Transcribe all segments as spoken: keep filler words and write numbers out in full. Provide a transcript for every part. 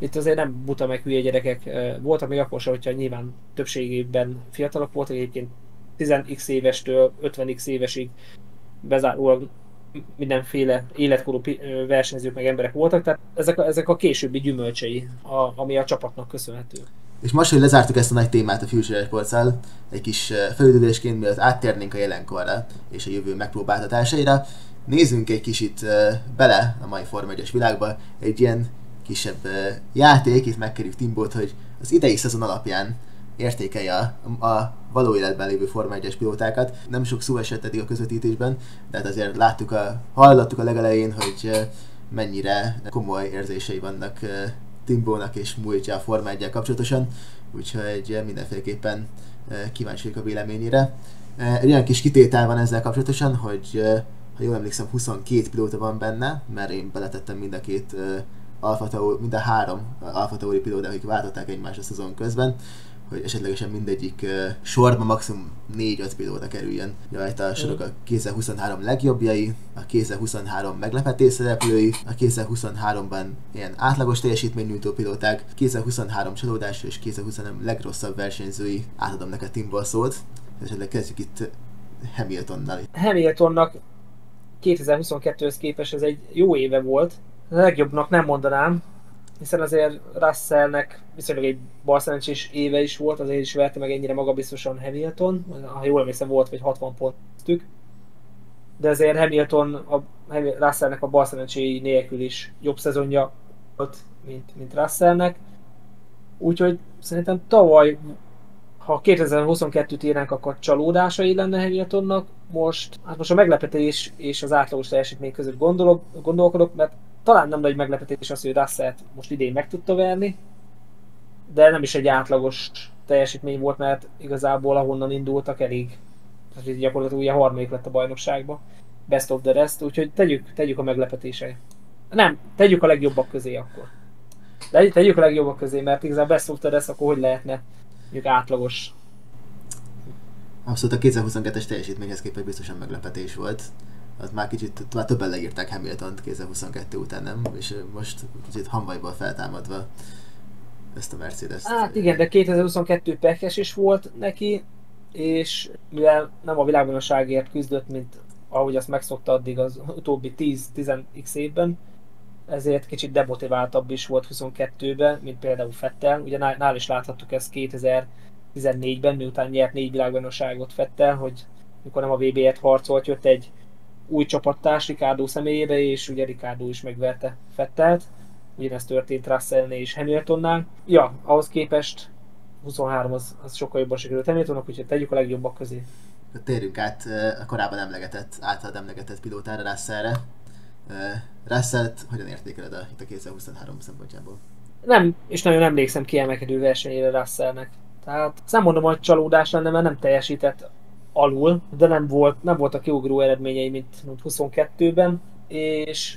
itt azért nem buta meg hülye gyerekek voltak, még akkor sem, hogyha nyilván többségében fiatalok voltak, egyébként tíz x évestől ötven x évesig bezárólag mindenféle életkorú versenyzők meg emberek voltak, tehát ezek a, ezek a későbbi gyümölcsei, a, ami a csapatnak köszönhető. És most, hogy lezártuk ezt a nagy témát a Future Sports-sal, egy kis felüldülésként, mielőtt áttérnénk a jelenkorra és a jövő megpróbáltatásaira, nézzünk egy kicsit bele a mai Forma egyes világba, egy ilyen kisebb játék, itt megkerüljük Timbót, hogy az idei szezon alapján értékelje a, a való életben lévő Forma egyes pilótákat. Nem sok szó esett eddig a közvetítésben, de hát azért láttuk a, hallottuk a legelején, hogy mennyire komoly érzései vannak Timbónak és múltja a Forma egyel kapcsolatosan, úgyhogy mindenféleképpen kíváncsiak a véleményére. Egy olyan kis kitétel van ezzel kapcsolatosan, hogy ha jól emlékszem, huszonkettő pilóta van benne, mert én beletettem mind a két AlphaTauri, mind a három AlphaTauri pilóta, akik váltották egymást a szezon közben, hogy esetlegesen mindegyik sorba maximum négy-öt pilóta kerüljön. Rajta a sorok a kétezer-huszonhárom legjobbjai, a kétezer-huszonhárom meglepetés szereplői, a kétezer-huszonháromban ilyen átlagos teljesítménynyújtó pilóták, kétezer-huszonhárom csalódás és kétezer-huszonhárom legrosszabb versenyzői. Átadom neked Timbó a szót, esetleg kezdjük itt Hamiltonnal. Hamiltonnak kétezer-huszonkettőhöz képest ez egy jó éve volt, a legjobbnak nem mondanám, hiszen azért Russellnek viszonylag egy balszerencsés éve is volt, azért is verte meg ennyire magabiztosan Hamilton, ha jól emlékszem volt vagy hatvan pontük, de azért Hamilton, a Russellnek a balszerencséi nélkül is jobb szezonja volt, mint, mint Russellnek, úgyhogy szerintem tavaly, ha kétezer-huszonkettőt írnánk, akkor csalódásai lenne Hamiltonnak, most, hát most a meglepetés és az átlagos teljesítmény között gondolok, gondolkodok, mert talán nem nagy meglepetés az, hogy Russellt most idén meg tudta verni, de nem is egy átlagos teljesítmény volt, mert igazából ahonnan indultak elég, tehát gyakorlatilag ugye harmadik lett a bajnokságba, best of the rest, úgyhogy tegyük, tegyük a meglepetései. Nem, tegyük a legjobbak közé akkor. De tegyük a legjobbak közé, mert igazából best of the rest, akkor hogy lehetne mondjuk átlagos. Abszolút a kétezer-huszonkettes teljesítményhez képest biztosan meglepetés volt. Az már kicsit, már többen leírták Hamiltont kétezer-huszonkettő után, nem? És most kicsit hamvaiból feltámadva ezt a Mercedes-t. Hát igen, de kétezer-huszonkettő pekes is volt neki, és mivel nem a világbajnokságért küzdött, mint ahogy azt megszokta addig az utóbbi tíz-tíz évben, ezért kicsit demotiváltabb is volt huszonkettőben, mint például Vettel. Ugye nál is láthattuk ezt kétezer-tizennégyben, miután nyert négy világbajnokságot Vettel, hogy mikor nem a vé bé-et harcolt, jött egy új csapattárs Ricciardo személyébe, és ugye Ricciardo is megverte Vettelt. Ugyanezt történt Russellnél és Hamiltonnál. Ja, ahhoz képest huszonhárom az, az sokkal jobban sikerült Hamiltonnak, úgyhogy tegyük a legjobbak közé. Térjünk át a korábban emlegetett, általad emlegetett pilótára, Russellre. Russellt hogyan értékeled a, itt a kétezer-huszonhárom szempontjából? Nem, és nagyon emlékszem kiemelkedő versenyére Russellnek. Tehát nem mondom, hogy csalódás lenne, mert nem teljesített alul, de nem volt, nem voltak kiugró eredményei, mint, mint huszonkettőben, és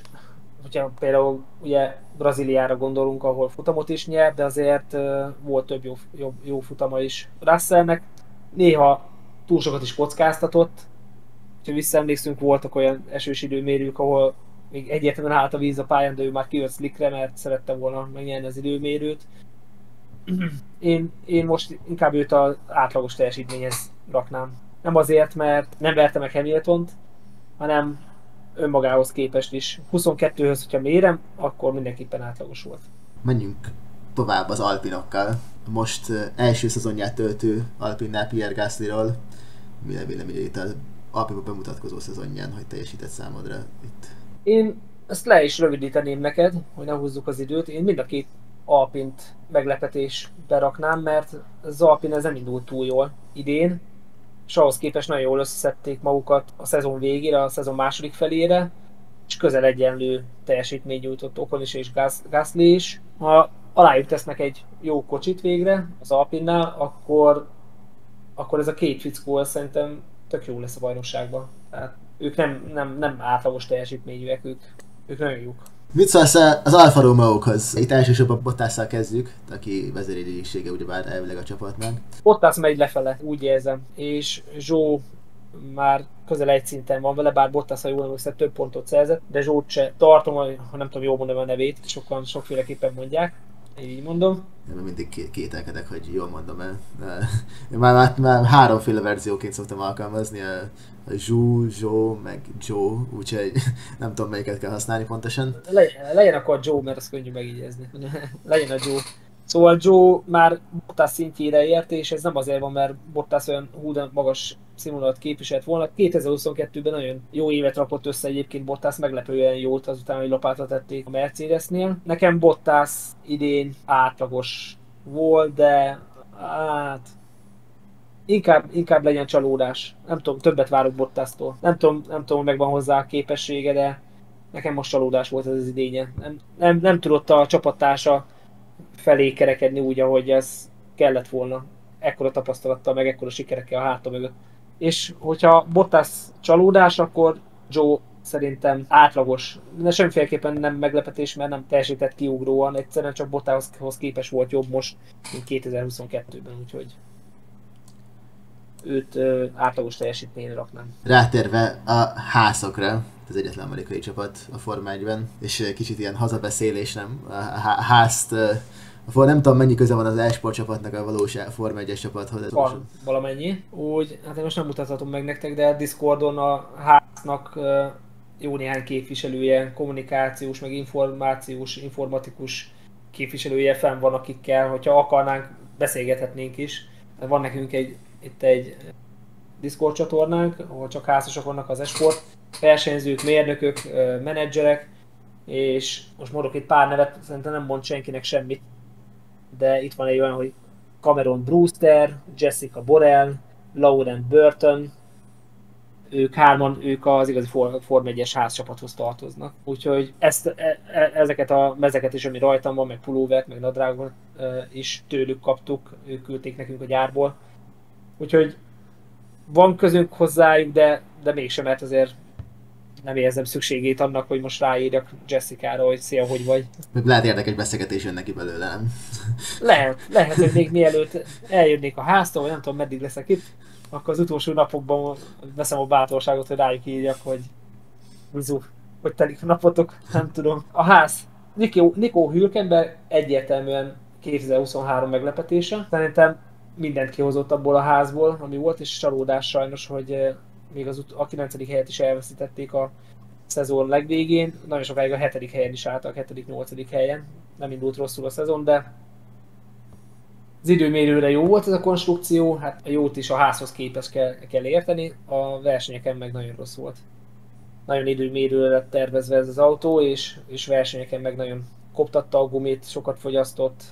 hogyha például ugye Brazíliára gondolunk, ahol futamot is nyert, de azért uh, volt több jó, jó, jó futama is Russellnek. Néha túl sokat is kockáztatott, ha visszaemlékszünk, voltak olyan esős időmérők, ahol még egyértelműen állt a víz a pályán, de ő már kijött slickre, mert szerette volna megnyerni az időmérőt. Én, én most inkább őt az átlagos teljesítményhez raknám. Nem azért, mert nem verte meg Hamiltont, hanem önmagához képest is. huszonkettőhöz, hogyha mérem, akkor mindenképpen átlagos volt. Menjünk tovább az Alpinokkal. Most első szezonját töltő Alpinnál, Pierre Gaslyról. Mi a véleményed itt az Alpinba bemutatkozó szezonján, hogy teljesített számodra itt? Én ezt le is rövidíteném neked, hogy ne húzzuk az időt. Én mind a két Alpint meglepetésbe raknám, mert az Alpin ez nem indult túl jól idén, és ahhoz képest nagyon jól összeszedték magukat a szezon végére, a szezon második felére, és közel egyenlő teljesítmény nyújtott Ocon is és Gasly is. Ha alájuk tesznek egy jó kocsit végre az Alpinnál, akkor, akkor ez a két fickó szerintem tök jó lesz a bajnokságban. Tehát ők nem, nem, nem átlagos teljesítményűek, ők, ők nagyon jók. Mit szólsz az Alfa Romeókhoz? Itt elsősorban Bottasszal kezdjük, aki vezérigénysége ugyebár elvileg a csapatnak. Bottas megy lefele, úgy érzem, és Zhou már közel egy szinten van vele, bár Bottas, ha jól emlékszem, több pontot szerzett, de Zhou-t se tartom, ha nem tudom jól mondani a nevét, sokan sokféleképpen mondják. Így mondom. Én mindig kételkedek, hogy jól mondom el. Én már, már, már háromféle verzióként szoktam alkalmazni, a Zhou, Zhou, meg Zhou, úgyhogy nem tudom, melyiket kell használni pontosan. Legyen, legyen akkor a Zhou, mert az könnyű megígézni. Legyen a Zhou. Szóval Zhou már Bottas szintjére ért, és ez nem azért van, mert Bottas olyan húden magas színvonalat képviselt volna. kétezer-huszonkettőben nagyon jó évet rakott össze egyébként Bottas, meglepően jót azután, hogy lapátra tették a Mercedesnél. Nekem Bottas idén átlagos volt, de hát inkább, inkább legyen csalódás. Nem tudom, többet várok Bottasztól. Nem tudom, nem tudom, megvan hozzá a képessége, de nekem most csalódás volt ez az idénye. Nem, nem, nem tudott a csapattársa felé kerekedni úgy, ahogy ez kellett volna. Ekkora tapasztalattal, meg ekkora sikerekkel a háta mögött. És hogyha Bottas csalódás, akkor Zhou szerintem átlagos. De semmiféleképpen nem meglepetés, mert nem teljesített kiugróan. Egyszerűen csak Bottashoz képes volt jobb most, mint kétezer-huszonkettőben, úgyhogy őt ö, átlagos teljesítményre raknám. Rátérve a házokra, az egyetlen amerikai csapat a Forma egyben, és kicsit ilyen hazabeszélés, nem? A házt, a, nem tudom, mennyi köze van az e-sport csapatnak a valós Forma egyes csapathoz. Van valamennyi. Úgy, hát én most nem mutathatom meg nektek, de a Discordon a háznak jó néhány képviselője, kommunikációs, meg információs, informatikus képviselője fenn van, akikkel, hogyha akarnánk, beszélgethetnénk is. Van nekünk egy itt egy Discord csatornánk, ahol csak házasok vannak az esport, versenyzők, mérnökök, menedzserek, és most mondok itt pár nevet, szerintem nem mond senkinek semmit, de itt van egy olyan, hogy Cameron Brewster, Jessica Borrell, Lauren Burton, ők hárman, ők az igazi Forma egyes házcsapathoz tartoznak. Úgyhogy ezt, e, e, ezeket a mezeket is, ami rajtam van, meg pulóvert, meg nadrágon e, is tőlük kaptuk, ők küldték nekünk a gyárból. Úgyhogy van közünk hozzájuk, de, de mégsem, mert azért nem érzem szükségét annak, hogy most ráírjak Jessica-ra, hogy szia, hogy vagy. Lehet érdekes beszélgetés jön neki belőle, nem? Lehet, lehet, hogy még mielőtt eljönnék a háztól, vagy nem tudom, meddig leszek itt, akkor az utolsó napokban veszem a bátorságot, hogy rájuk írjak, hogy bizú, hogy telik a napotok, nem tudom. A ház, Nico, Nico Hülkenberg egyértelműen kétezer-huszonhárom meglepetése. Szerintem mindent kihozott abból a házból, ami volt, és csalódás sajnos, hogy még az a kilencedik helyet is elveszítették a szezon legvégén. Nagyon sokáig a hetedik helyen is álltak, a hetedik-nyolcadik helyen. Nem indult rosszul a szezon, de az időmérőre jó volt ez a konstrukció, hát a jót is a házhoz képest kell, kell érteni, a versenyeken meg nagyon rossz volt. Nagyon időmérőre lett tervezve ez az autó, és, és versenyeken meg nagyon koptatta a gumit, sokat fogyasztott,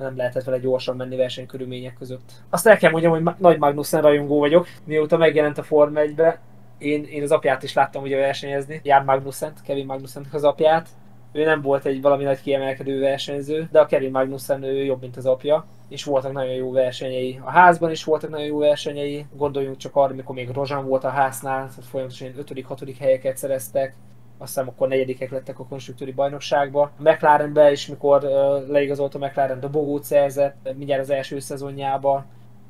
nem lehetett vele gyorsan menni versenykörülmények között. Azt el kell mondjam, hogy nagy Magnussen rajongó vagyok. Mióta megjelent a Forma egybe, én, én az apját is láttam ugye versenyezni. Jan Magnussent, Kevin Magnussent az apját. Ő nem volt egy valami nagy kiemelkedő versenyző, de a Kevin Magnussen ő jobb, mint az apja. És voltak nagyon jó versenyei. A házban is voltak nagyon jó versenyei. Gondoljunk csak arra, amikor még Rozsán volt a háznál, folyamatosan ötödik-hatodik helyeket szereztek. Azt hiszem, akkor negyedikek lettek a konstruktőri bajnokságba. A McLarenbe is, mikor leigazolt a McLaren, dobogót szerzett, mindjárt az első szezonjába,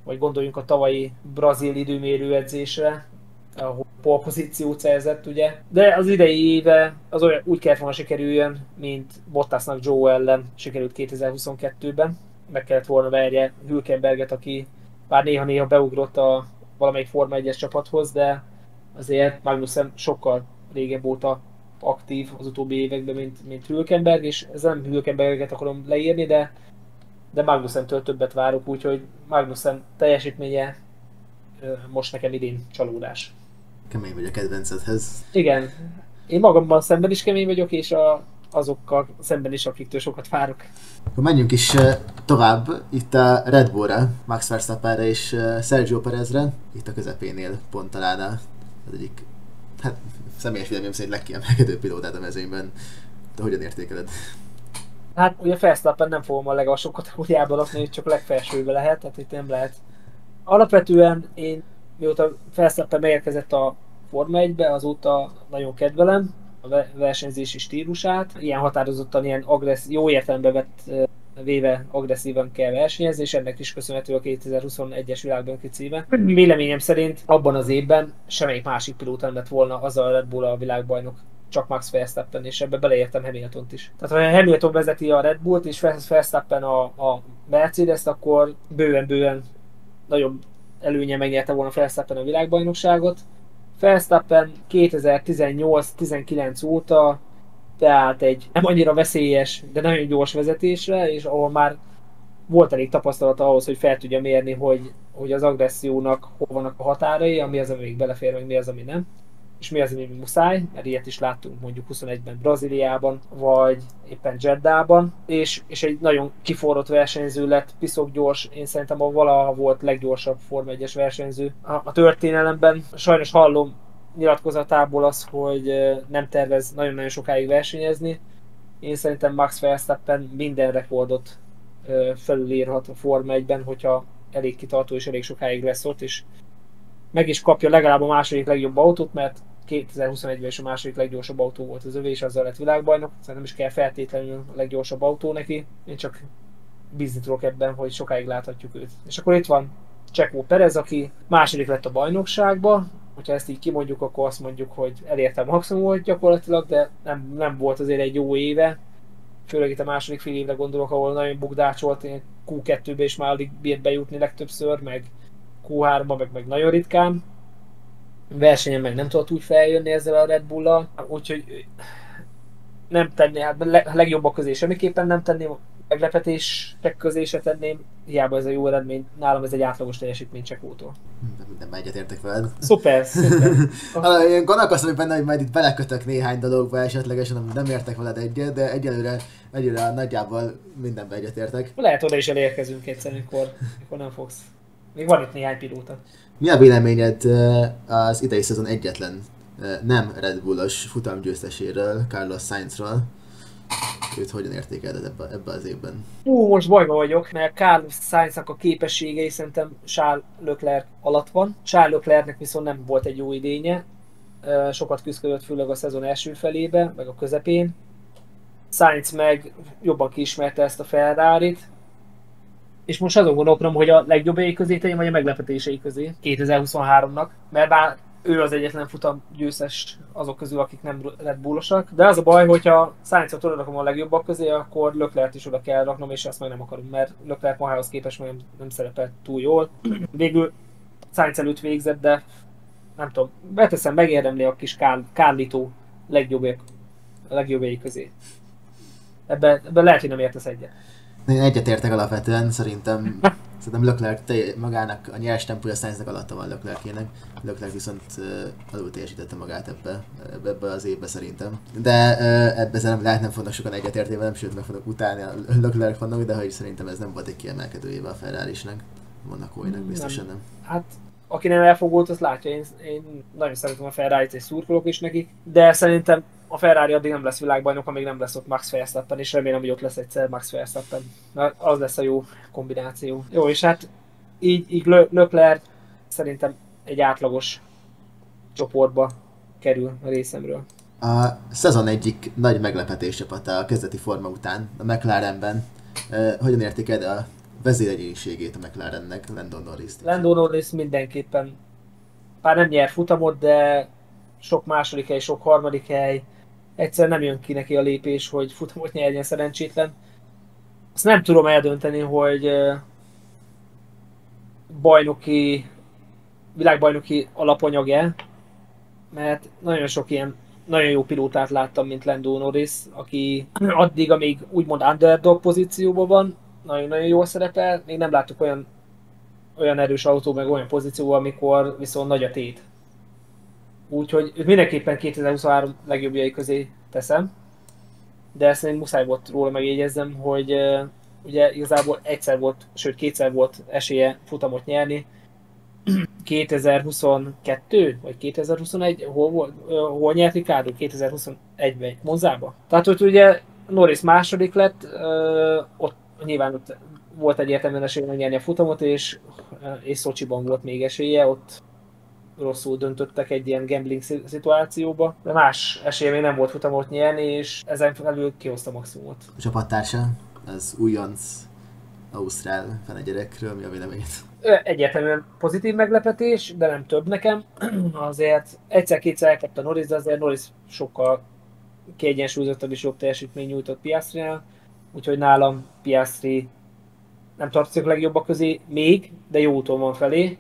vagy gondoljunk a tavalyi brazil időmérőedzésre, ahol pole pozíciót szerzett, ugye. De az idei éve az olyan úgy kellett volna sikerüljön, mint Bottasnak Zhou ellen sikerült kétezer-huszonkettőben. Meg kellett volna verje Hülkenberget, aki bár néha-néha beugrott a valamelyik Forma egyes csapathoz, de azért Magnussen sokkal régebb óta aktív az utóbbi években, mint, mint Hülkenberg, és ez nem Hülkenberget akarom leírni, de, de Magnussentől többet várok, úgyhogy Magnussen teljesítménye most nekem idén csalódás. Kemény vagy a kedvencedhez. Igen. Én magammal szemben is kemény vagyok, és a, azokkal szemben is, akiktől sokat várok. Akkor menjünk is tovább itt a Red Bullra, Max Verstappenre és Sergio Perezre. Itt a közepénél pont talán az egyik, hát személyes véleményem szerint legkiemelkedő pilótát a mezőnyben. De hogyan értékeled? Hát ugye Verstappen nem fogom a legalsó kategóriában lakni, hogy csak legfelsőbe lehet, tehát itt nem lehet. Alapvetően én, mióta Verstappen megérkezett a Forma egybe, azóta nagyon kedvelem a versenyzési stílusát. Ilyen határozottan, ilyen agressz, jó értelembe vett véve agresszívan kell versenyezni, és ennek is köszönhető a kétezer-huszonegyes világbajnoki címe. Véleményem szerint abban az évben semmelyik másik pilóta nem lett volna az a Red Bull a világbajnok csak Max Verstappen, és ebbe beleértem Hamiltont is. Tehát ha Hamilton vezeti a Red Bullt és Verstappen a, a Mercedes-t, akkor bőven-bőven nagyobb előnye megnyerte volna Verstappen a világbajnokságot. Verstappen kétezer-tizennyolc tizenkilenc óta beállt egy nem annyira veszélyes, de nagyon gyors vezetésre, és ahol már volt elég tapasztalata ahhoz, hogy fel tudja mérni, hogy, hogy az agressziónak hol vannak a határai, ami az, ami még belefér, vagy mi az, ami nem. És mi az, ami muszáj, mert ilyet is láttunk mondjuk huszonegyben Brazíliában, vagy éppen Jeddában, és, és egy nagyon kiforrott versenyző lett, piszok gyors, én szerintem a valaha volt leggyorsabb Forma egyes versenyző a, a történelemben. Sajnos hallom nyilatkozatából az, hogy nem tervez nagyon-nagyon sokáig versenyezni. Én szerintem Max Verstappen minden rekordot felülírhat a Forma egyben, hogyha elég kitartó és elég sokáig lesz ott, és meg is kapja legalább a második legjobb autót, mert kétezer-huszonegyben is a második leggyorsabb autó volt az övé, és azzal lett világbajnok. Szerintem nem is kell feltétlenül a leggyorsabb autó neki, én csak bízni tudok ebben, hogy sokáig láthatjuk őt. És akkor itt van Checo Perez, aki második lett a bajnokságba. Hogyha ezt így kimondjuk, akkor azt mondjuk, hogy elérte a maximumot gyakorlatilag, de nem, nem volt azért egy jó éve. Főleg itt a második fél évre gondolok, ahol nagyon bukdácsolt, Q kettőbe is már alig bírt bejutni legtöbbször, meg Q háromba, meg, meg nagyon ritkán. Versenyen meg nem tudott úgy feljönni ezzel a Red Bull-al, úgyhogy nem tenné, hát a legjobbak közé semmiképpen nem tenném, a meglepetések közé se tenném, hiába ez a jó eredmény, nálam ez egy átlagos teljesítmény Checótól. Mindenben egyetértek veled. Szuper, szuper. Én gondolkoztam benne, hogy majd itt belekötök néhány dologba esetlegesen, amit nem értek veled egyet, de egyelőre, egyelőre nagyjából mindenben egyetértek. Lehet oda is elérkezünk egyszer, mikor, mikor nem fogsz. Még van itt néhány pilóta. Mi a véleményed az idei szezon egyetlen nem Red Bullos futamgyőzteséről, Carlos Sainzról? Őt hogyan értékeled ebben ebbe az évben? Ú, most bajba vagyok, mert Carlos Sainznak a képességei szerintem Charles Leclerc alatt van. Charles Leclercnek viszont nem volt egy jó idénye. Sokat küzdött, főleg a szezon első felébe, meg a közepén. Sainz meg jobban kiismerte ezt a Ferrarit. És most azon gondolkodom, hogy a legjobbjai közé tegyem, vagy a meglepetései közé kétezer-huszonháromnak, mert bár ő az egyetlen futam győztes azok közül, akik nem Red Bullosak. De az a baj, hogyha Sainzot oda rakom a legjobbak közé, akkor Leclerc is oda kell raknom, és azt meg nem akarom, mert Leclerc magához képest nem, nem szerepel túl jól. Végül Sainz előtt végzett, de nem tudom, beteszem, megérdemli a kis kár, kárlító legjobbjai, legjobbjai közé. Ebben, ebben lehet, hogy nem értesz egyet. Én egyetértek alapvetően, szerintem, szerintem Leclerc magának a nyers tempója Sainznak alatta van Leclercének. Leclerc viszont uh, alul teljesítette magát ebbe, ebbe az évbe szerintem. De uh, ebbe nem lehet, nem fognak sokan egyetértével, nem sőt meg fognak utálni a Leclerc fannak, de hogy szerintem ez nem volt egy kiemelkedő éve a Ferrarisnek. Vannak olyanak, biztosan nem. nem. Hát, aki nem elfogult, azt látja, én, én nagyon szeretem a Ferrarit, és szurkolok is nekik, de szerintem a Ferrari addig nem lesz világbajnok, amíg nem lesz ott Max Verstappen, és remélem, hogy ott lesz egyszer Max Verstappen. Na, az lesz a jó kombináció. Jó, és hát így, így Leclerc szerintem egy átlagos csoportba kerül a részemről. A szezon egyik nagy meglepetés csapata a kezdeti forma után, a McLarenben. Eh, hogyan értéked a vezéregyéniségét a McLarennek, Lando Norris? Lando Norris mindenképpen, bár nem nyer futamot, de sok második hely, sok harmadik hely, egyszerűen nem jön ki neki a lépés, hogy futamot nyerjen szerencsétlen. Azt nem tudom eldönteni, hogy bajnoki, világbajnoki alapanyag-e, mert nagyon sok ilyen nagyon jó pilótát láttam, mint Lando Norris, aki addig, amíg úgymond underdog pozícióban van, nagyon-nagyon jól szerepel, még nem láttuk olyan, olyan erős autó, meg olyan pozícióban, amikor viszont nagy a tét. Úgyhogy őt mindenképpen kétezer-huszonhárom legjobbjai közé teszem, de ezt én muszáj volt róla megjegyeznem, hogy uh, ugye igazából egyszer volt, sőt kétszer volt esélye futamot nyerni. kétezer-huszonkettő vagy kétezer-huszonegy, hol, hol, hol nyert Ricciardo? kétezer-huszonegyben, Monzába. Tehát ott ugye Norris második lett, uh, ott nyilván ott volt egyértelműen esélye nyerni a futamot, és, uh, és Szocsiban volt még esélye, ott rosszul döntöttek egy ilyen gambling szituációba, de más esélye még nem volt futamot nyerni, és ezen felül kihozta maximumot. A csapattársa, az újonc ausztrál fenegyerekről, mi a véleményed? Egyértelműen pozitív meglepetés, de nem több nekem. Azért egyszer-kétszer elkapta Norris, de azért Norris sokkal kiegyensúlyozottabb és jobb teljesítmény nyújtott Piastrinál, úgyhogy nálam Piastri nem tartozik a legjobbak közé még, de jó úton van felé,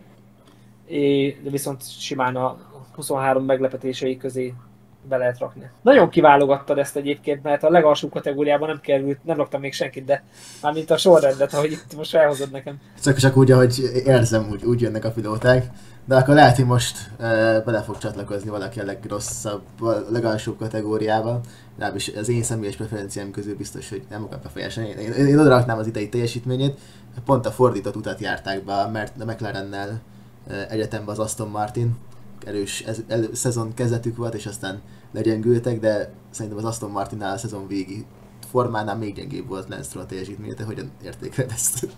de viszont simán a huszonhárom meglepetései közé be lehet rakni. Nagyon kiválogattad ezt egyébként, mert a legalsó kategóriában nem került, nem laktam még senkit, de mármint a sorrendet, ahogy itt most elhozod nekem. Csak, csak úgy, ahogy érzem, úgy, úgy jönnek a pilóták, de akkor lehet, hogy most e, bele fog csatlakozni valaki a legrosszabb, a legalsó kategóriába. Lábbis az én személyes preferenciám közül biztos, hogy nem akar befolyásolni. Én, én, én odaraknám az idei teljesítményét, pont a fordított utat járták be, mert a McLarennel egyetemben az Aston Martin. Erős ez, elő, szezon kezdetük volt, és aztán legyengültek, de szerintem az Aston Martinnál a szezon végi formánál még gyengébb volt Lance Stroll teljesítménye. Te hogyan értékeled ezt?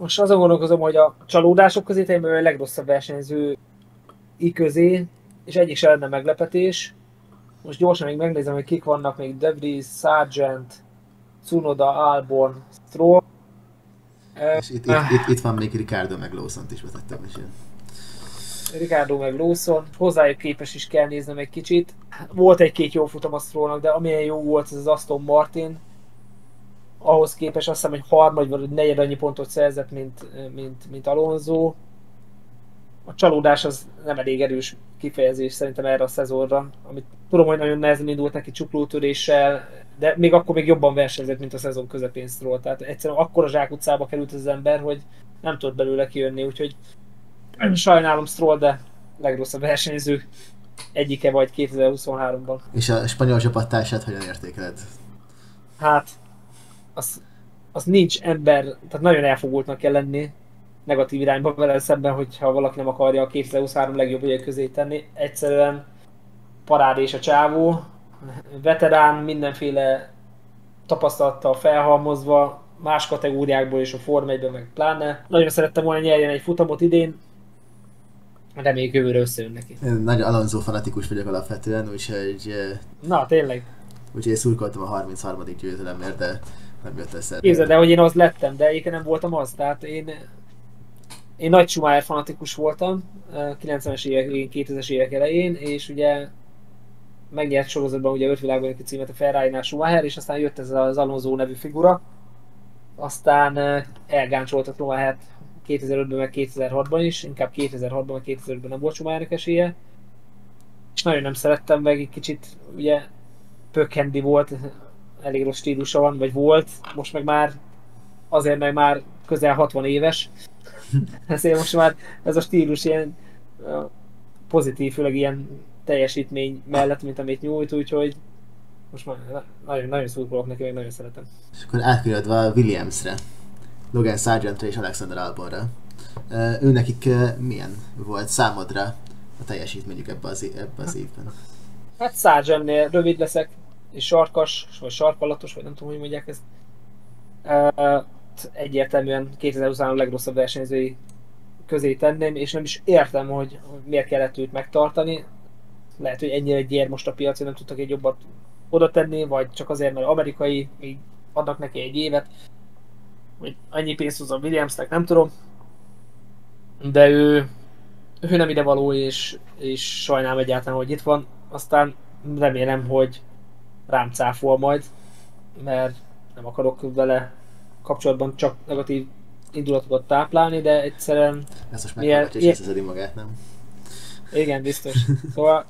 Most azon gondolkozom, hogy a csalódások közé tegyem a legrosszabb versenyző i közé, és egyik se lenne meglepetés. Most gyorsan még megnézem, hogy kik vannak még: De Vries, Sargent, Tsunoda, Albon, Stroll. És itt, itt, itt, itt van még Ricardo meg Lawson-t is vetettem is. Ricardo meg Lawson, hozzájuk képes is kell néznem egy kicsit. Volt egy-két jó futam a Strollnak, de amilyen jó volt ez az Aston Martin, ahhoz képest azt hiszem, hogy harmad vagy negyed annyi pontot szerzett, mint, mint, mint Alonso. A csalódás az nem elég erős kifejezés szerintem erre a szezonra, amit tudom, hogy nagyon nehezen indult neki csuklótöréssel, de még akkor még jobban versenyzett, mint a szezon közepén Stroll. Tehát egyszerűen akkora zsákutcába került az ember, hogy nem tudott belőle kijönni, úgyhogy sajnálom Stroll, de legrosszabb versenyző egyike vagy kétezer-huszonháromban. És a spanyol csapattársát hogyan értékeled? Hát, az, az nincs ember, tehát nagyon elfogultnak kell lenni negatív irányba vele szemben, hogyha valaki nem akarja a kétezer-huszonhárom legjobb ügyek közé tenni. Egyszerűen parádés a csávó, veterán, mindenféle tapasztalattal felhalmozva, más kategóriákból és a Forma egyben meg pláne. Nagyon szerettem volna nyerjen egy futamot idén, reméljük jövőre összejön neki. Én nagy Alonso fanatikus vagyok alapvetően, úgyhogy... Na, tényleg. Úgyhogy én szurkoltam a harminchármadik győzelemért, de nem jött össze. Képzeld el, hogy én az lettem, de én nem voltam az. Tehát én, én nagy Schumacher fanatikus voltam, kilencvenes évek végén, kétezres évek elején, és ugye megnyert sorozatban ugye öt világbajnoki címet a Ferrari-nál Schumacher, és aztán jött ez az Alonso nevű figura. Aztán elgáncsoltak Ronhaart kétezer-ötben meg kétezer-hatban is, inkább kétezer-hatban meg kétezer-ötben nem volt Schumachernek esélye. És nagyon nem szerettem meg, egy kicsit ugye pökhendi volt, elég rossz stílusa van, vagy volt, most meg már azért meg már közel hatvan éves. Ezért most már ez a stílus ilyen pozitív, főleg ilyen teljesítmény mellett, mint amit nyújt, úgyhogy most már nagyon, nagyon szurkolok neki, meg nagyon szeretem. És akkor átkönyödve a Williamsre, Logan Sargentre és Alexander Albonra. Ő nekik milyen volt számodra a teljesítményük ebbe az, ebbe az évben? Hát Sargentnél rövid leszek, és sarkas, vagy sarkalatos, vagy nem tudom, hogy mondják ezt. Egyértelműen kétezer-huszonhárom legrosszabb versenyzői közé tenném, és nem is értem, hogy miért kellett őt megtartani. Lehet, hogy ennyire gyér most a piac, hogy nem tudtak egy jobbat oda tenni, vagy csak azért, mert amerikai, még adnak neki egy évet, hogy annyi pénzt hozza Williamsnek, nem tudom. De ő, ő nem idevaló, és, és sajnálom egyáltalán, hogy itt van. Aztán remélem, hogy rám cáfol majd, mert nem akarok vele kapcsolatban csak negatív indulatokat táplálni, de egyszerűen... Ezt most megkaphatja, és összeszedi magát, nem? Igen, biztos. Szóval,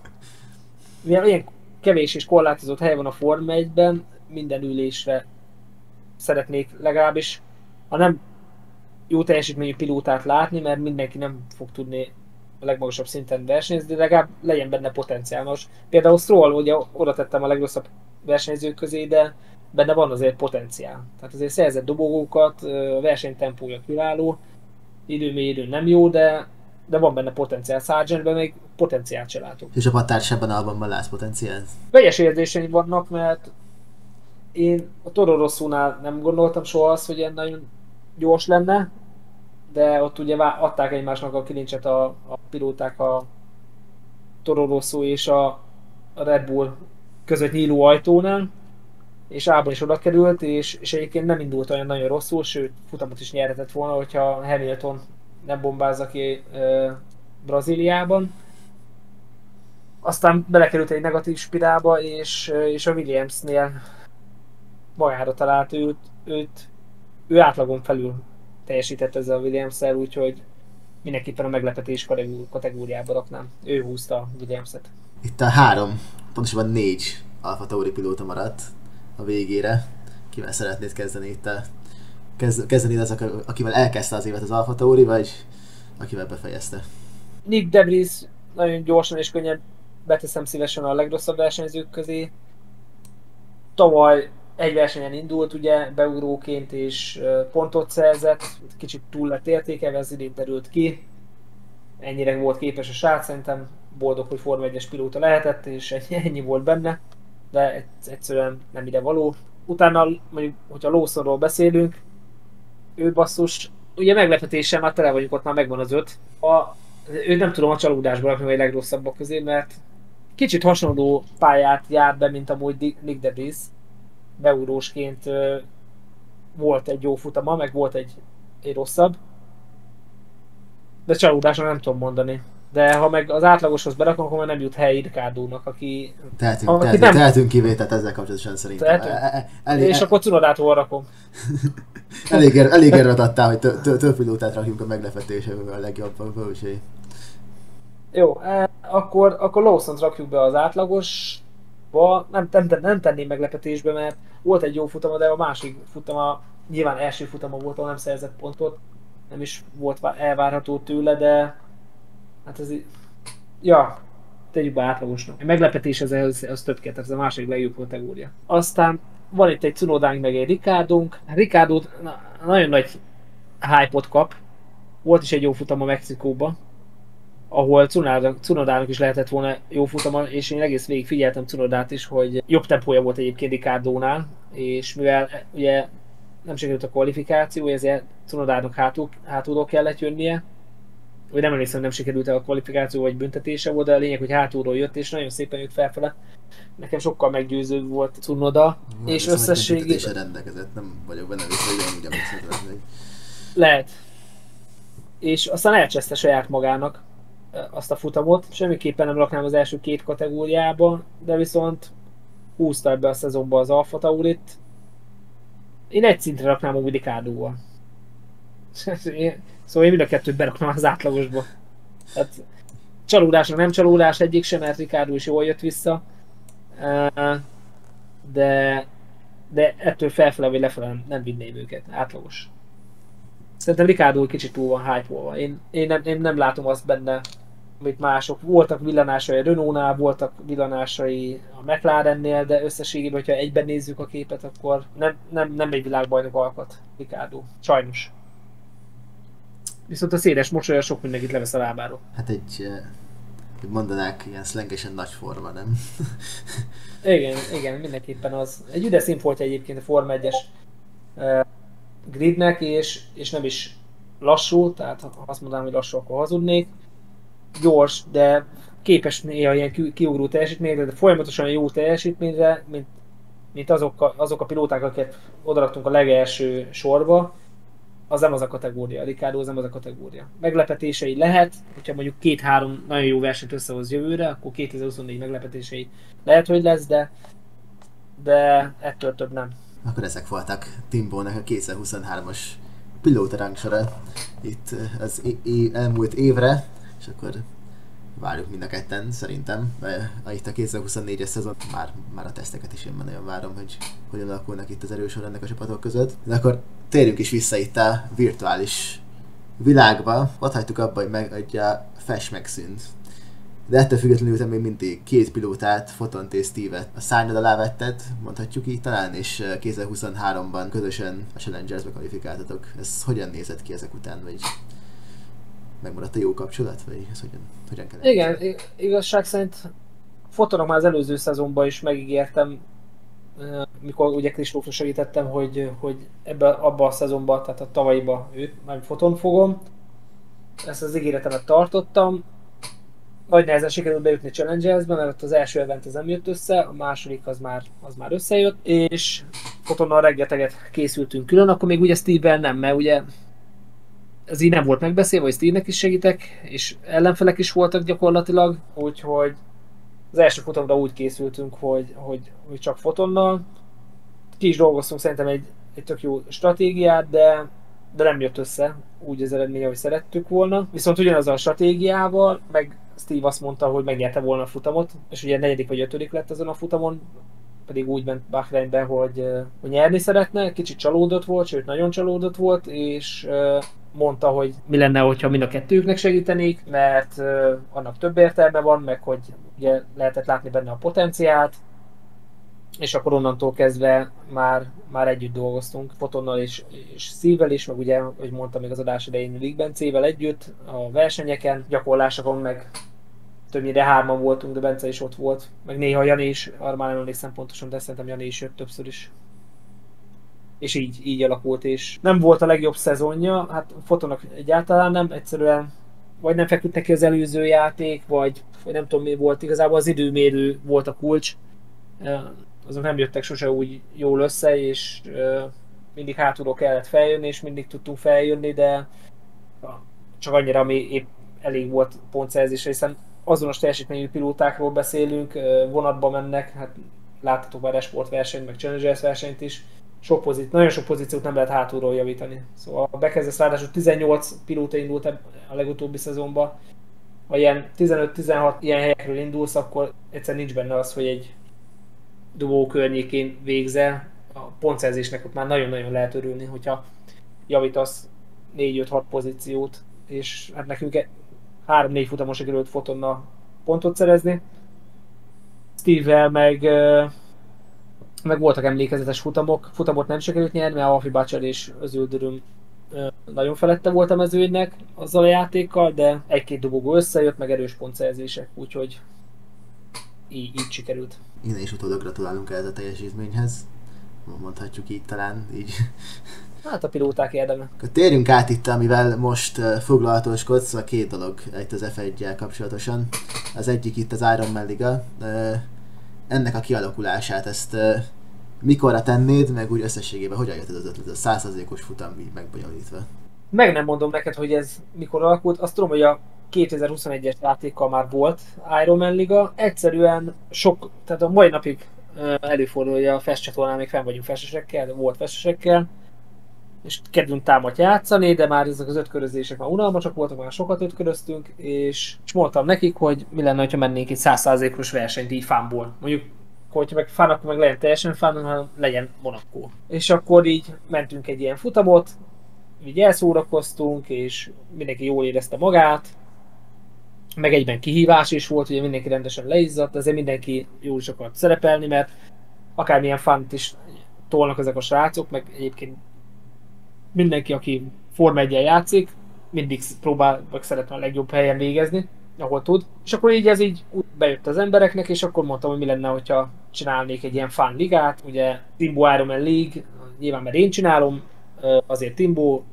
mivel ilyen kevés és korlátozott hely van a Forma egyben, minden ülésre szeretnék legalábbis a nem jó teljesítményű pilótát látni, mert mindenki nem fog tudni a legmagasabb szinten versenyezni, de legalább legyen benne potenciális. Például Stroll, ugye oda tettem a legrosszabb versenyzők közé, de benne van azért potenciál. Tehát azért szerzett dobogókat, a versenytempója kiváló, időmély idő nem jó, de de van benne potenciál. Sargentben még potenciált se látok. És a csapattársában Albonban látsz potenciált? Vegyes érzéseim vannak, mert én a Toro Rossónál nem gondoltam soha azt, hogy ilyen nagyon gyors lenne, de ott ugye adták egymásnak a kilincset a, a pilóták, a Toro Rosso és a Red Bull között nyíló ajtónál, és Albon is oda került, és, és egyébként nem indult olyan nagyon rosszul, sőt futamot is nyerhetett volna, hogyha Hamilton nem bombázza ki uh, Brazíliában. Aztán belekerült egy negatív spirálba, és, és a Williamsnél bajára talált őt, őt, ő átlagon felül teljesített ezzel a Williamsszel, úgyhogy mindenképpen a meglepetés kategóriába raknám. Ő húzta a Williamset. Itt a három, pontosabban négy AlphaTauri pilóta maradt a végére. Kivel szeretnéd kezdeni itt a... Kezdeni az, akivel elkezdte az évet az AlphaTauri, vagy akivel befejezte? Nick de Vries, nagyon gyorsan és könnyen beteszem szívesen a legrosszabb versenyzők közé. Tavaly egy versenyen indult, ugye, beugróként és pontot szerzett, kicsit túl lett értékelve, ez idén derült ki. Ennyire volt képes a srác, szerintem boldog, hogy Forma egyes pilóta lehetett, és ennyi, ennyi volt benne, de egyszerűen nem ide való. Utána, mondjuk, hogyha Lawsonról beszélünk, ő basszus, ugye meglepetéssel már tele vagyunk, ott már megvan az öt. A, őt nem tudom a csalódásba rakni, vagy a legrosszabbak közé, mert kicsit hasonló pályát jár be, mint amúgy Nick de Vries. Beugrósként volt egy jó futama, meg volt egy, egy rosszabb. De csalódásra nem tudom mondani. De ha meg az átlagoshoz berakom, akkor már nem jut hely Riccardónak, aki... Tehetünk, aki tehetünk, nem... tehetünk kivételt ezzel kapcsolatosan szerintem. El, el, és el... akkor Cunodát hol rakom. elég elég erőt adtál, hogy több pilótát rakjunk a meglepetéséből a legjobban, úgyhogy... Jó, eh, akkor, akkor Lawsont rakjuk be az átlagosba. Nem, nem, nem tenném meglepetésbe, mert volt egy jó futama, de a másik futama, nyilván első futama volt, ahol nem szerzett pontot. Nem is volt elvárható tőle, de... Hát ez így... Ja, tegyük be átlagosnak. A meglepetés az, az, az több kell, ez a második legjobb kategória. Aztán van itt egy Cunodánk, meg egy Riccardónk. Riccardó na, nagyon nagy hype-ot kap. Volt is egy jó futama Mexikóba, ahol Cunodának is lehetett volna jó futama, és én egész végig figyeltem Cunodát is, hogy jobb tempója volt egyébként Riccardónál, és mivel ugye nem sikerült a kvalifikáció, ezért Cunodának hátul, hátulról kellett jönnie. Vagy nem emlékszem, nem sikerült el a kvalifikáció vagy büntetése volt, de a lényeg, hogy hátulról jött, és nagyon szépen jött felfele. Nekem sokkal meggyőzőbb volt Tsunoda, és összességében... Nem rendelkezett, nem vagyok benne vissza, hogy nem úgy emlékszem. Lehet. És aztán elcseszte saját magának azt a futamot. Semmiképpen nem raknám az első két kategóriába, de viszont húzta ebbe a szezonba az AlphaTaurit. Én egy szintre raknám a Riccardóval. Szóval én mind a kettőt beraknám az átlagosba. Tehát csalódásra nem csalódás egyik sem, mert Riccardó is jól jött vissza. De, de ettől felfele vagy lefele nem vinném őket, átlagos. Szerintem Riccardó kicsit túl van hype-olva. Én, én, nem, én nem látom azt benne, amit mások. Voltak villanásai a Renault-nál, voltak villanásai a McLarennél, de összességében, hogyha egyben nézzük a képet, akkor nem, nem, nem egy világbajnok alkat Riccardó. Sajnos. Viszont a széles mosolya sok mindenkit levesz a lábáról. Hát egy, hogy mondanák, ilyen szlengesen nagy forma, nem? igen, igen, mindenképpen az. Egy üde színfoltja egyébként a Forma egyes uh, gridnek, és, és nem is lassú, tehát ha azt mondanám, hogy lassú, akkor hazudnék. Gyors, de képes néha ilyen kiugró teljesítményre, de folyamatosan jó teljesítményre, mint, mint azok, a, azok a pilóták, akiket odaraktunk a legelső sorba. Az nem az a kategória, Riccardó az nem az a kategória. Meglepetései lehet, hogyha mondjuk két-három nagyon jó versenyt összehoz jövőre, akkor kétezer-huszonnégy meglepetései lehet, hogy lesz, de, de ettől több nem. Akkor ezek voltak Timbónak a kétezer-huszonhármas pilótarangsora itt az elmúlt évre, és akkor várjuk mind a ketten, szerintem. Itt a kétezer-huszonnégyes szezon már, már a teszteket is én már nagyon várom, hogy hogyan alakulnak itt az erősor ennek a csapatok között. De akkor térjünk is vissza itt a virtuális világba. Ott hagytuk abba, hogy, meg, hogy a F E S megszűnt. De ettől függetlenül te még mindig két pilótát, Fotont és Steve-et a szárnyad alá vetted, mondhatjuk így talán, és kétezer-huszonháromban közösen a Challengersbe kvalifikáltatok. Ez hogyan nézett ki ezek után, vagy megmaradt a jó kapcsolat, vagy ez hogyan, hogyan kell? Igen, igazság szerint Fotonnak már az előző szezonban is megígértem, mikor ugye Kristófra segítettem, hogy, hogy ebbe, abba a szezonban, tehát a tavalyiba őt, már Foton fogom. Ezt az ígéretemet tartottam. Nagy nehezen sikerült bejutni Challengersbe, mert az első event az nem jött össze, a második az már, az már összejött, és Fotonnal reggeteget készültünk külön, akkor még ugye Steve-vel nem, mert ugye ez így nem volt megbeszélve, hogy Steve-nek is segítek, és ellenfelek is voltak gyakorlatilag, úgyhogy Az első futamra úgy készültünk, hogy, hogy, hogy csak Fotonnal. Ki is dolgoztunk szerintem egy, egy tök jó stratégiát, de, de nem jött össze úgy az eredmény, ahogy szerettük volna. Viszont ugyanazzal a stratégiával, meg Steve azt mondta, hogy megnyerte volna a futamot, és ugye negyedik vagy ötödik lett azon a futamon, pedig úgy ment Bahreinbe, hogy, hogy nyerni szeretne, kicsit csalódott volt, sőt nagyon csalódott volt, és mondta, hogy mi lenne, hogyha mind a kettőjüknek segítenék, mert annak több értelme van, meg hogy ugye lehetett látni benne a potenciált, és akkor onnantól kezdve már, már együtt dolgoztunk, Fotonnal és, és Steve-vel is, meg ugye, hogy mondtam még az adás idején, Big Bencével együtt a versenyeken, gyakorlásokon meg többnyire hárman voltunk, de Bence is ott volt, meg néha Jani is, arra már nem emlékszem pontosan, de szerintem Jani is jött többször is. És így, így alakult, és nem volt a legjobb szezonja, hát Fotonnak egyáltalán nem, egyszerűen vagy nem feküdt neki az előző játék, vagy, vagy nem tudom mi volt, igazából az időmérő volt a kulcs. Azok nem jöttek sose úgy jól össze, és mindig hátulról kellett feljönni, és mindig tudtunk feljönni, de csak annyira, ami épp elég volt pontszerzésre, hiszen azonos teljesítményű pilótákról beszélünk, vonatba mennek, hát láthatók már e-sportversenyt, meg Challengers versenyt is, sok pozíció, nagyon sok pozíciót nem lehet hátulról javítani. Szóval a bekezdés ráadásul tizennyolc pilóta indult a legutóbbi szezonban, ha ilyen tizenöt-tizenhat ilyen helyekről indulsz, akkor egyszer nincs benne az, hogy egy dugó környékén végzel, a pontszerzésnek ott már nagyon-nagyon lehet örülni, hogyha javítasz négy-öt-hat pozíciót, és hát nekünk három-négy futamon sikerült Fotonnal pontot szerezni. Steve-vel meg, meg voltak emlékezetes futamok, futamot nem sikerült nyerni, mert Alfie Bacser és az Öldöröm nagyon felette volt a mezőnynek azzal a játékkal, de egy-két dobogó összejött, meg erős pontszerzések, úgyhogy így, így sikerült. Innen is utólag gratulálunk ehhez a teljesítményhez, mondhatjuk így talán, így. Hát a pilóták érdeme. Térjünk át itt, amivel most foglalatoskodsz, a két dolog itt az ef egyel kapcsolatosan. Az egyik itt az Iron Man Liga. Ennek a kialakulását, ezt mikorra tennéd, meg úgy összességében hogyan jött ez az ötlet, a száz százalékos futam így megbonyolítva? Meg nem mondom neked, hogy ez mikor alakult, azt tudom, hogy a kétezer-huszonegyes játékkal már volt Iron Man Liga, egyszerűen sok, tehát a mai napig előfordul, hogy a festcsatornán még fenn vagyunk festesekkel, volt festesekkel, és kedvünk támadt játszani, de már ezek az ötkörözések már unalmasak voltak, már sokat ötköröztünk, és, és mondtam nekik, hogy mi lenne, ha mennénk egy száz százalékos versenyt így fánból. Mondjuk, hogyha meg fán, akkor meg legyen teljesen fán, hanem legyen Monaco. És akkor így mentünk egy ilyen futamot, így elszórakoztunk, és mindenki jól érezte magát, meg egyben kihívás is volt, ugye mindenki rendesen leizzadt, azért mindenki jól is akart szerepelni, mert akármilyen fánt is tolnak ezek a srácok, meg egyébként mindenki, aki Forma eggyel játszik, mindig próbál, meg szeretne a legjobb helyen végezni, ahol tud. És akkor így ez így bejött az embereknek, és akkor mondtam, hogy mi lenne, hogyha csinálnék egy ilyen fan ligát. Ugye Timbó Iron Man League, nyilván mert én csinálom, azért Timbó,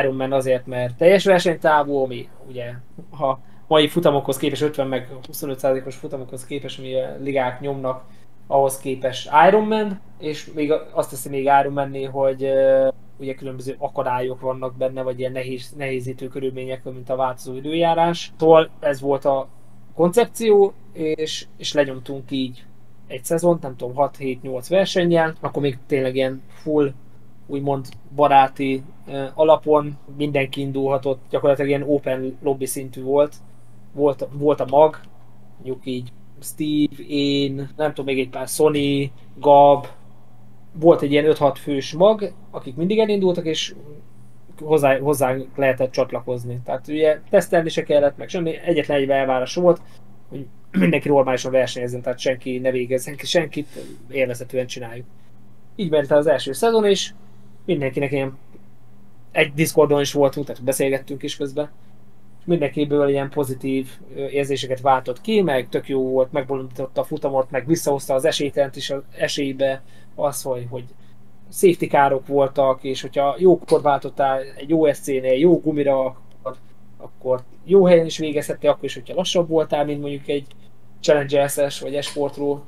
Iron Man azért, mert teljes versenytávú, ami ugye ha mai futamokhoz képest, ötven meg huszonöt százalékos futamokhoz képest, ami a ligák nyomnak, ahhoz képest Iron Man, és még azt teszi még Iron Man-nél, hogy ugye különböző akadályok vannak benne, vagy ilyen nehéz, nehézítő körülmények, mint a változó időjárás. Szóval ez volt a koncepció, és, és lenyomtunk így egy szezont, nem tudom, hat-hét-nyolc versennyel, akkor még tényleg ilyen full, úgymond baráti eh, alapon mindenki indulhatott, gyakorlatilag ilyen open lobby szintű volt. Volt, volt a mag, mondjuk így Steve, én, nem tudom, még egy pár Sony, Gab, volt egy ilyen öt-hat fős mag, akik mindig elindultak, és hozzá, hozzánk lehetett csatlakozni. Tehát ugye tesztelni se kellett, meg semmi, egyetlen egy elvárás volt, hogy mindenki normálisan versenyezzen, tehát senki ne végezzen ki senkit, élvezetően csináljuk. Így ment el az első szezon, és mindenkinek ilyen egy Discordon is voltunk, tehát beszélgettünk is közben. Mindenkiből ilyen pozitív érzéseket váltott ki, meg tök jó volt, megbonyolította a futamot, meg visszahozta az esélytelent is az esélybe, az, hogy, hogy safety károk voltak, és hogyha jókor váltottál egy jó es cé-nél, jó gumira, akkor, akkor jó helyen is végezhettél, akkor is, hogyha lassabb voltál, mint mondjuk egy Challengers-es vagy esportról,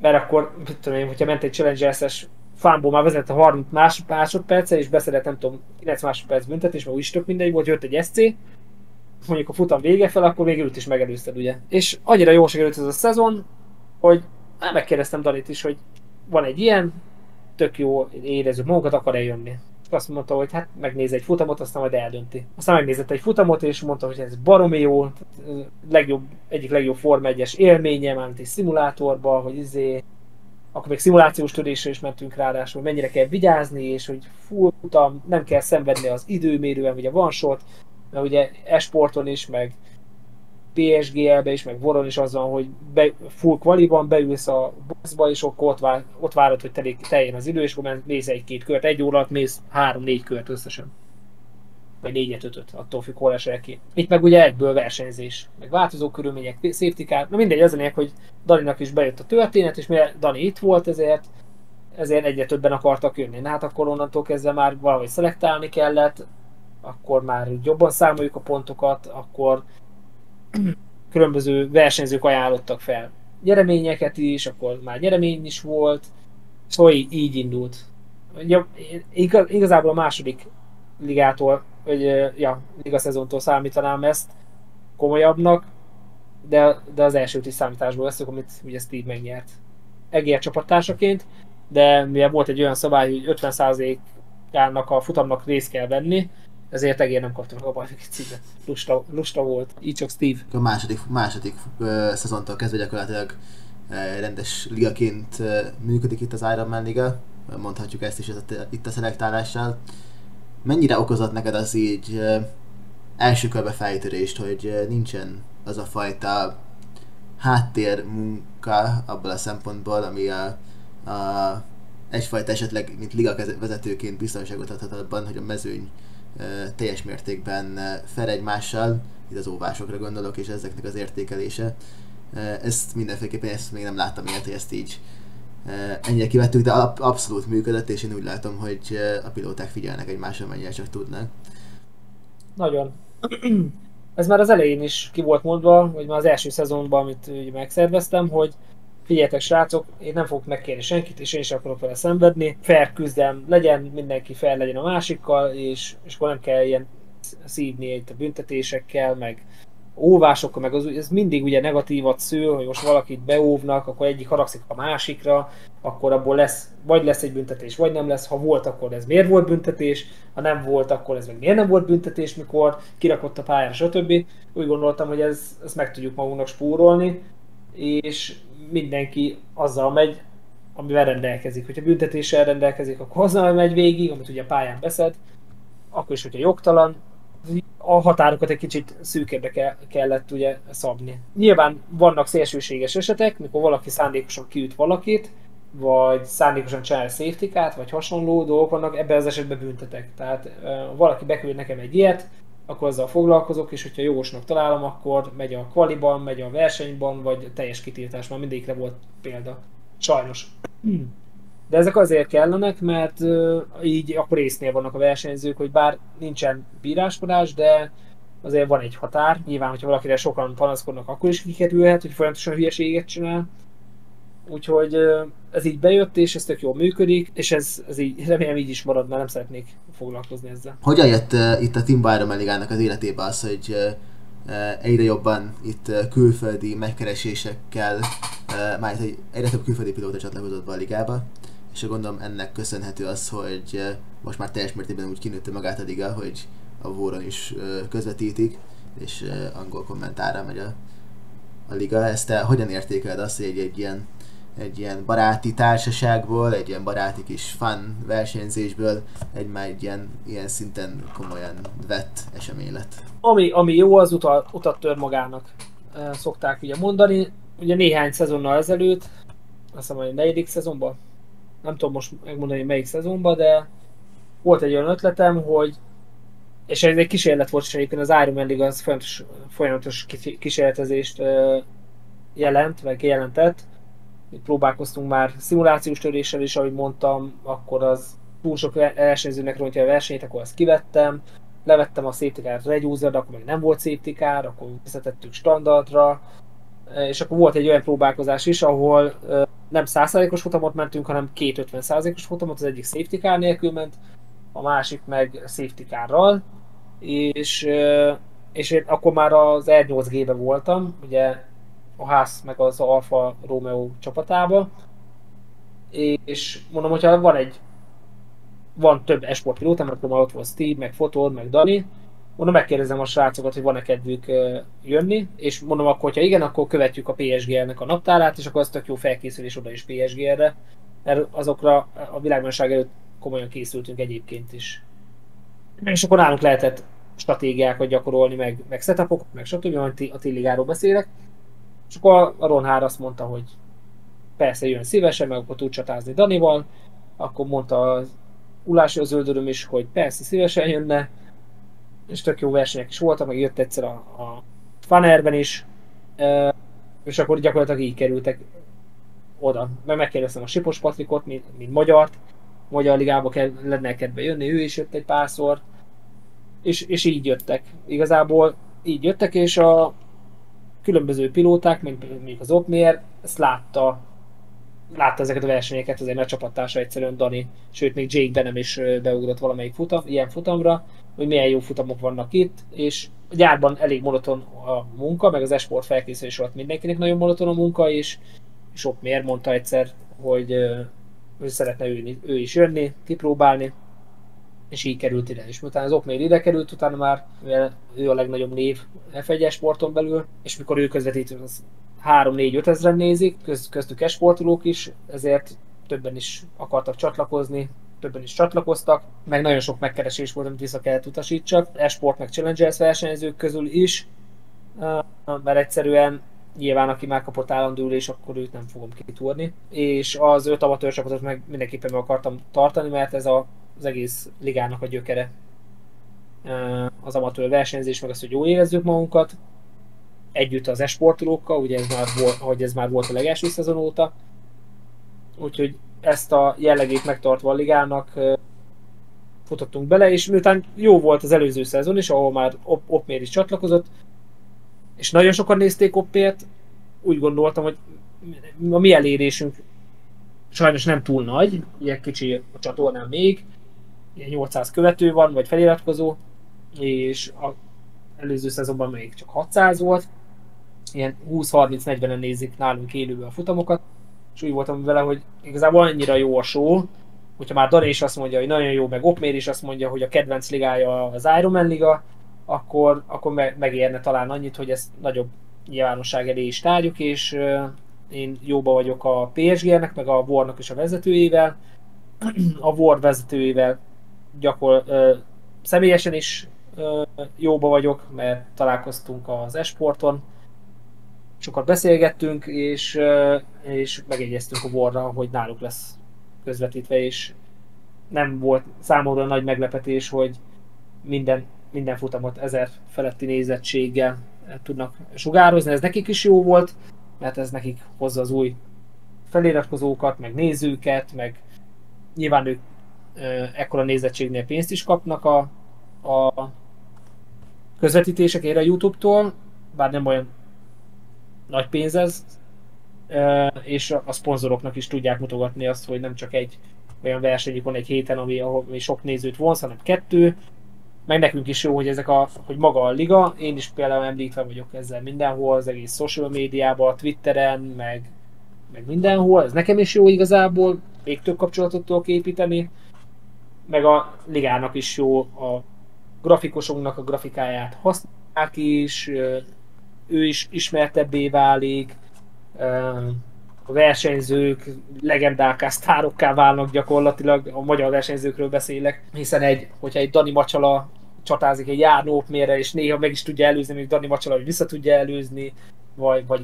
mert akkor, mit tudom én, hogyha ment egy Challengers-es fánból már vezet a harminc másodperccel, és beszedett, nem tudom, kilenc másodperc büntetés, mert úgyis tök mindegy volt, jött egy es cé, mondjuk a futam vége fel, akkor végül is megelőzted, ugye. És annyira jól sikerült ez a szezon, hogy megkérdeztem Danit is, hogy van egy ilyen, tök jó érezzük magunkat, akar-e jönni. Azt mondta, hogy hát megnéz egy futamot, aztán majd eldönti. Aztán megnézett egy futamot, és mondta, hogy ez baromi jó, legjobb, egyik legjobb Forma egyes élménye, mármint egy szimulátorban, hogy izé, akkor még szimulációs törésre is mentünk ráadásul, hogy mennyire kell vigyázni, és hogy full futam, nem kell szenvedni az időmérően, ugye van shot, mert ugye e-sporton is, meg pé es gé el-be is, meg Voron is az van, hogy be, full qualiban beülsz a boxba, és akkor ott, vár, ott várod, hogy telik, teljen az idő, és akkor mész egy-két kört, egy óra alatt mész három-négy kört összesen. Vagy négyet, ötöt, attól függ, hol esel ki. Itt meg ugye egyből versenyzés, meg változó körülmények, safety car, na mindegy, az a lényeg, hogy Daninak is bejött a történet, és mivel Dani itt volt, ezért, ezért egyre többen akartak jönni. Na hát akkor onnantól kezdve már valahogy szelektálni kellett, akkor már jobban számoljuk a pontokat, akkor különböző versenyzők ajánlottak fel nyereményeket is, akkor már nyeremény is volt, szóval így, így indult. Ja, igaz, igazából a második ligától, vagy ja, ligaszezontól számítanám ezt komolyabbnak, de, de az elsőt is számításból veszünk, amit ugye Steve megnyert egér csapattársaként, de mivel volt egy olyan szabály, hogy ötven százalékának a futamnak részt kell venni, ezért egér nem kaptam a bajnoki címet. Lusta, lusta volt, így csak Steve. A második, második uh, szezontól kezdve gyakorlatilag uh, rendes ligaként uh, működik itt az Iron Man Liga, mondhatjuk ezt is ez a, itt a szelektálással. Mennyire okozott neked az így uh, első körbe fejtörést, hogy uh, nincsen az a fajta háttérmunka abból a szempontból, ami a, a egyfajta esetleg, mint liga vezetőként biztonságot adhat abban, hogy a mezőny teljes mértékben fel egymással, itt az óvásokra gondolok, és ezeknek az értékelése. Ezt mindenféleképpen ezt még nem láttam ilyet, hogy ezt így ennyire kivettük, de abszolút működött, és én úgy látom, hogy a pilóták figyelnek egymásra, mennyire csak tudnak. Nagyon. Ez már az elején is ki volt mondva, hogy már az első szezonban, amit megszerveztem, hogy figyeljetek srácok, én nem fogok megkérni senkit, és én sem akarok vele szenvedni. Fair küzdelem legyen, mindenki fair legyen a másikkal, és, és akkor nem kell ilyen szívni itt a büntetésekkel, meg óvásokkal, meg az, ez mindig ugye negatívat szül, hogy most valakit beóvnak, akkor egyik haragszik a másikra, akkor abból lesz, vagy lesz egy büntetés, vagy nem lesz, ha volt, akkor ez miért volt büntetés, ha nem volt, akkor ez meg miért nem volt büntetés, mikor kirakott a pályára, stb. Úgy gondoltam, hogy ez, ezt meg tudjuk magunknak spórolni, és mindenki azzal megy, amivel rendelkezik. Hogyha büntetéssel rendelkezik, akkor azzal megy végig, amit ugye a pályán beszed, akkor is, hogyha jogtalan, a határokat egy kicsit szűkebbre kellett ugye szabni. Nyilván vannak szélsőséges esetek, mikor valaki szándékosan kiüt valakit, vagy szándékosan csinál safety cart, vagy hasonló dolgok vannak, ebben az esetben büntetek. Tehát valaki beküld nekem egy ilyet, akkor azzal foglalkozok, és hogyha jogosnak találom, akkor megy a kvaliban, megy a versenyban, vagy a teljes kitiltás, már mindegyikre volt példa. Sajnos. De ezek azért kellenek, mert így akkor észnél vannak a versenyzők, hogy bár nincsen bíráskodás, de azért van egy határ. Nyilván, hogyha valakire sokan panaszkodnak, akkor is kikerülhet, hogy folyamatosan hülyeséget csinál. Úgyhogy ez így bejött, és ez tök jól működik, és ez, ez így, remélem így is marad, mert nem szeretnék foglalkozni ezzel. Hogyan jött uh, itt a Timbó Ironman Ligának az életébe az, hogy uh, egyre jobban itt uh, külföldi megkeresésekkel, uh, már itt egyre több külföldi pilóta csatlakozott be a ligába, és gondolom ennek köszönhető az, hogy uh, most már teljes mértékben úgy kinőtte magát a liga, hogy a Voron is uh, közvetítik, és uh, angol kommentára megy a, a liga. Ezt te hogyan értékeled azt, hogy egy, egy ilyen egy ilyen baráti társaságból, egy ilyen baráti kis fun versenyzésből egy már egy ilyen, ilyen szinten komolyan vett esemény lett? Ami, ami jó, az utat, utat tör magának, szokták ugye mondani. Ugye néhány szezonnal ezelőtt, azt hiszem, hogy a negyedik szezonban, nem tudom most megmondani melyik szezonban, de volt egy olyan ötletem, hogy, és ez egy kísérlet volt, és egyébként az Iron Man Liga az folyamatos, folyamatos kísérletezést jelent, vagy jelentett. Próbálkoztunk már szimulációs töréssel is, ahogy mondtam, akkor az túl sok versenyzőnek rontja a versenyt, akkor azt kivettem, levettem a safety car-t regyúzadra, akkor meg nem volt safety car, akkor visszatettük standardra, és akkor volt egy olyan próbálkozás is, ahol nem száz százalékos futamot mentünk, hanem két ötven százalékos futamot, az egyik safety car nélkül ment, a másik meg safety car-ral, és és én akkor már az er nyolc gé-be voltam, ugye a Haas meg az Alfa Romeo csapatába, és mondom, hogyha van egy, van több esport pilóta, mert akkor már ott volt Steve, meg Foton, meg Dani, mondom, megkérdezem a srácokat, hogy van-e kedvük jönni, és mondom, akkor ha igen, akkor követjük a pé es gé-nek a naptárát, és akkor az tök jó felkészülés oda is pé es gé-re, mert azokra a világbajnokság előtt komolyan készültünk egyébként is. És akkor nálunk lehetett stratégiákat gyakorolni, meg, meg setupokat, meg stb. A téligáról beszélek. És akkor a Ronhaár azt mondta, hogy persze jön szívesen, meg akkor tud csatázni Danival. Akkor mondta az Ulási, az öldöröm is, hogy persze szívesen jönne. És tök jó versenyek is voltak, meg jött egyszer a, a Fanerben is. E, és akkor gyakorlatilag így kerültek oda. Mert megkérdeztem a Sipos Patrikot, mint, mint magyart. Magyar ligába kell, lenne kedve jönni, ő is jött egy párszor. És, és így jöttek. Igazából így jöttek, és a különböző pilóták, mint, mint az Opmeer, ezt látta, látta ezeket a versenyeket, azért mert a csapattársa egyszerűen Dani, sőt még Jake Benham is beugrott valamelyik futam, ilyen futamra, hogy milyen jó futamok vannak itt, és a gyárban elég monoton a munka, meg az esport felkészülés alatt mindenkinek nagyon monoton a munka, és, és Opmeer mondta egyszer, hogy ő szeretne ő, ő is jönni, kipróbálni, és így került ide. És miután az Opmeer ide került, utána már ő a legnagyobb név ef egyes sporton belül, és mikor ő közvetít, az három-négy-öt ezeren nézik, köz, köztük esportolók is, ezért többen is akartak csatlakozni, többen is csatlakoztak, meg nagyon sok megkeresés volt, amit vissza kellett utasítsak, esport meg Challengers versenyzők közül is, mert egyszerűen nyilván, aki már kapott állandó ülés, akkor őt nem fogom kitúrni. És az öt amatőr csapatot meg mindenképpen meg akartam tartani, mert ez a, az egész ligának a gyökere. Az amatőr versenyzés, meg az, hogy jól érezzük magunkat. Együtt az esportolókkal, ugye ez már volt, ahogy ez már volt a legelső szezon óta. Úgyhogy ezt a jellegét megtartva a ligának futottunk bele, és miután jó volt az előző szezon is, ahol már Opmeer is csatlakozott, és nagyon sokan nézték Opmeert, úgy gondoltam, hogy a mi elérésünk sajnos nem túl nagy, ilyen kicsi a csatornán még, ilyen nyolcszáz követő van, vagy feliratkozó, és az előző szezonban még csak hatszáz volt, ilyen húsz-harminc-negyvenen nézik nálunk élőben a futamokat, és úgy voltam vele, hogy igazából annyira jó a show, hogyha már Dani is azt mondja, hogy nagyon jó, meg Opmeer is azt mondja, hogy a kedvenc ligája az Iron Man Liga, akkor, akkor megérne talán annyit, hogy ezt nagyobb nyilvánosság elé is tárjuk, és euh, én jóba vagyok a pé es gé-nek, meg a Warnak és a vezetőjével. A War vezetőjével gyakor, euh, személyesen is euh, jóba vagyok, mert találkoztunk az esporton, sokat beszélgettünk, és, euh, és megegyeztünk a Warra, hogy náluk lesz közvetítve, és nem volt számomra nagy meglepetés, hogy minden minden futamot ezer feletti nézettséggel tudnak sugározni. Ez nekik is jó volt, mert ez nekik hozza az új feliratkozókat, meg nézőket, meg nyilván ők ekkora nézettségnél pénzt is kapnak a, a közvetítésekére a YouTube-tól, bár nem olyan nagy pénz ez, és a szponzoroknak is tudják mutogatni azt, hogy nem csak egy olyan versenyük van egy héten, ami, ami sok nézőt vonz, hanem kettő. Meg nekünk is jó, hogy ezek a, hogy maga a liga, én is például említve vagyok ezzel mindenhol, az egész social médiában, Twitteren, meg, meg mindenhol, ez nekem is jó igazából, még több kapcsolatot tudok építeni, meg a ligának is jó, a grafikusunknak a grafikáját használják is, ő is ismertebbé válik, a versenyzők legendálká, sztárokká válnak gyakorlatilag, a magyar versenyzőkről beszélek, hiszen egy, hogyha egy Dani Macsala csatázik egy Járnó Opmeerre, és néha meg is tudja előzni, még Dani Macsala, hogy vissza tudja előzni, vagy, vagy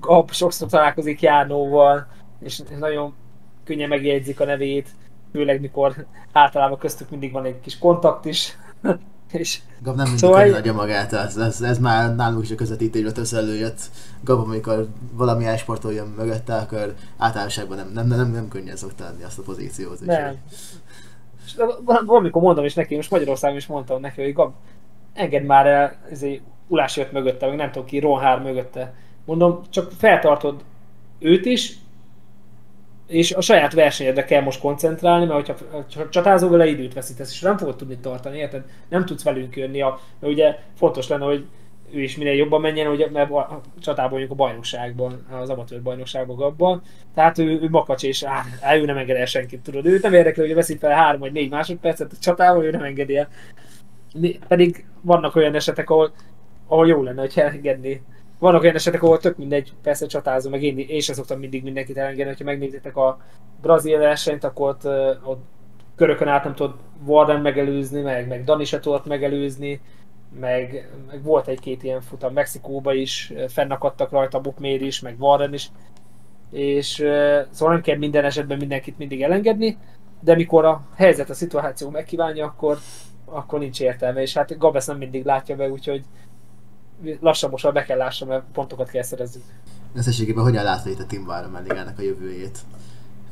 Gab sokszor találkozik Járnóval, és nagyon könnyen megjegyzik a nevét, főleg mikor általában köztük mindig van egy kis kontakt is. És Gab nem mindig szóval... adja magát, ez, ez, ez már nálunk is a közvetítésből többször előjött. Gab, amikor valami e-sportol jön mögötte, akkor általánosságban nem, nem, nem, nem könnyen szokta adni azt a pozíciót. És nem. És valamikor mondom is neki, most Magyarországon is mondtam neki, hogy Gab, engedd már el, Ulási jött mögötte, meg nem tudom ki, Ronhaár mögötte. Mondom, csak feltartod őt is, és a saját versenyedre kell most koncentrálni, mert hogyha csatázol vele, időt veszítesz, és nem fogod tudni tartani, érted? Nem tudsz velünk jönni, a, mert ugye fontos lenne, hogy ő is minél jobban menjen, ugye, mert a csatában mondjuk a bajnokságban, az amatőr bajnokságban abban. Tehát ő, ő makacs, és á, ő nem enged el senkit, tudod. Őt nem érdekli, hogy veszít fel három vagy négy másodpercet a csatában, ő nem engedi el. Pedig vannak olyan esetek, ahol, ahol jó lenne, hogy elengedni. Vannak olyan esetek, ahol tök mindegy, persze csatázom, meg én, én sem szoktam mindig mindenkit elengedni. Ha megnézitek a brazil versenyt, akkor ott, ott körökön át nem tudott Warren megelőzni, meg, meg Dani se tudott megelőzni. Meg, meg volt egy-két ilyen futam, Mexikóban is fennakadtak rajta, Opmeer is, meg Warren is, és szóval nem kell minden esetben mindenkit mindig elengedni, de mikor a helyzet, a szituáció megkívánja, akkor, akkor nincs értelme, és hát Gab ezt nem mindig látja be, úgyhogy lassan most be kell lássam, mert pontokat kell szerezzünk. Összességében hogyan látod itt a Timbó Iron Man Ligának a jövőjét?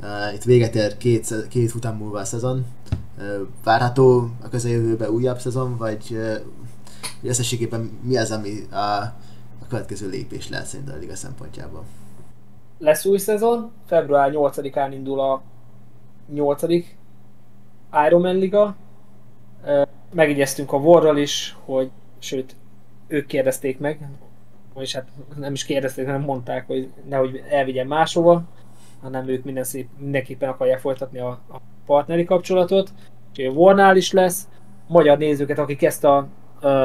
Uh, itt véget ér két, két futam múlva a szezon, uh, várható a közeljövőben újabb szezon, vagy uh, hogy összességében mi az, ami a, a következő lépés lehet szerintem a liga szempontjából? Lesz új szezon, február nyolcadikán indul a nyolcadik Iron Man Liga. Megígyeztünk a Warral is, hogy, sőt, ők kérdezték meg, vagyis hát nem is kérdezték, hanem mondták, hogy nehogy elvigyen máshova, hanem ők minden szép, mindenképpen akarják folytatni a, a partneri kapcsolatot. Úgyhogy a Warnál is lesz. Magyar nézőket, akik ezt a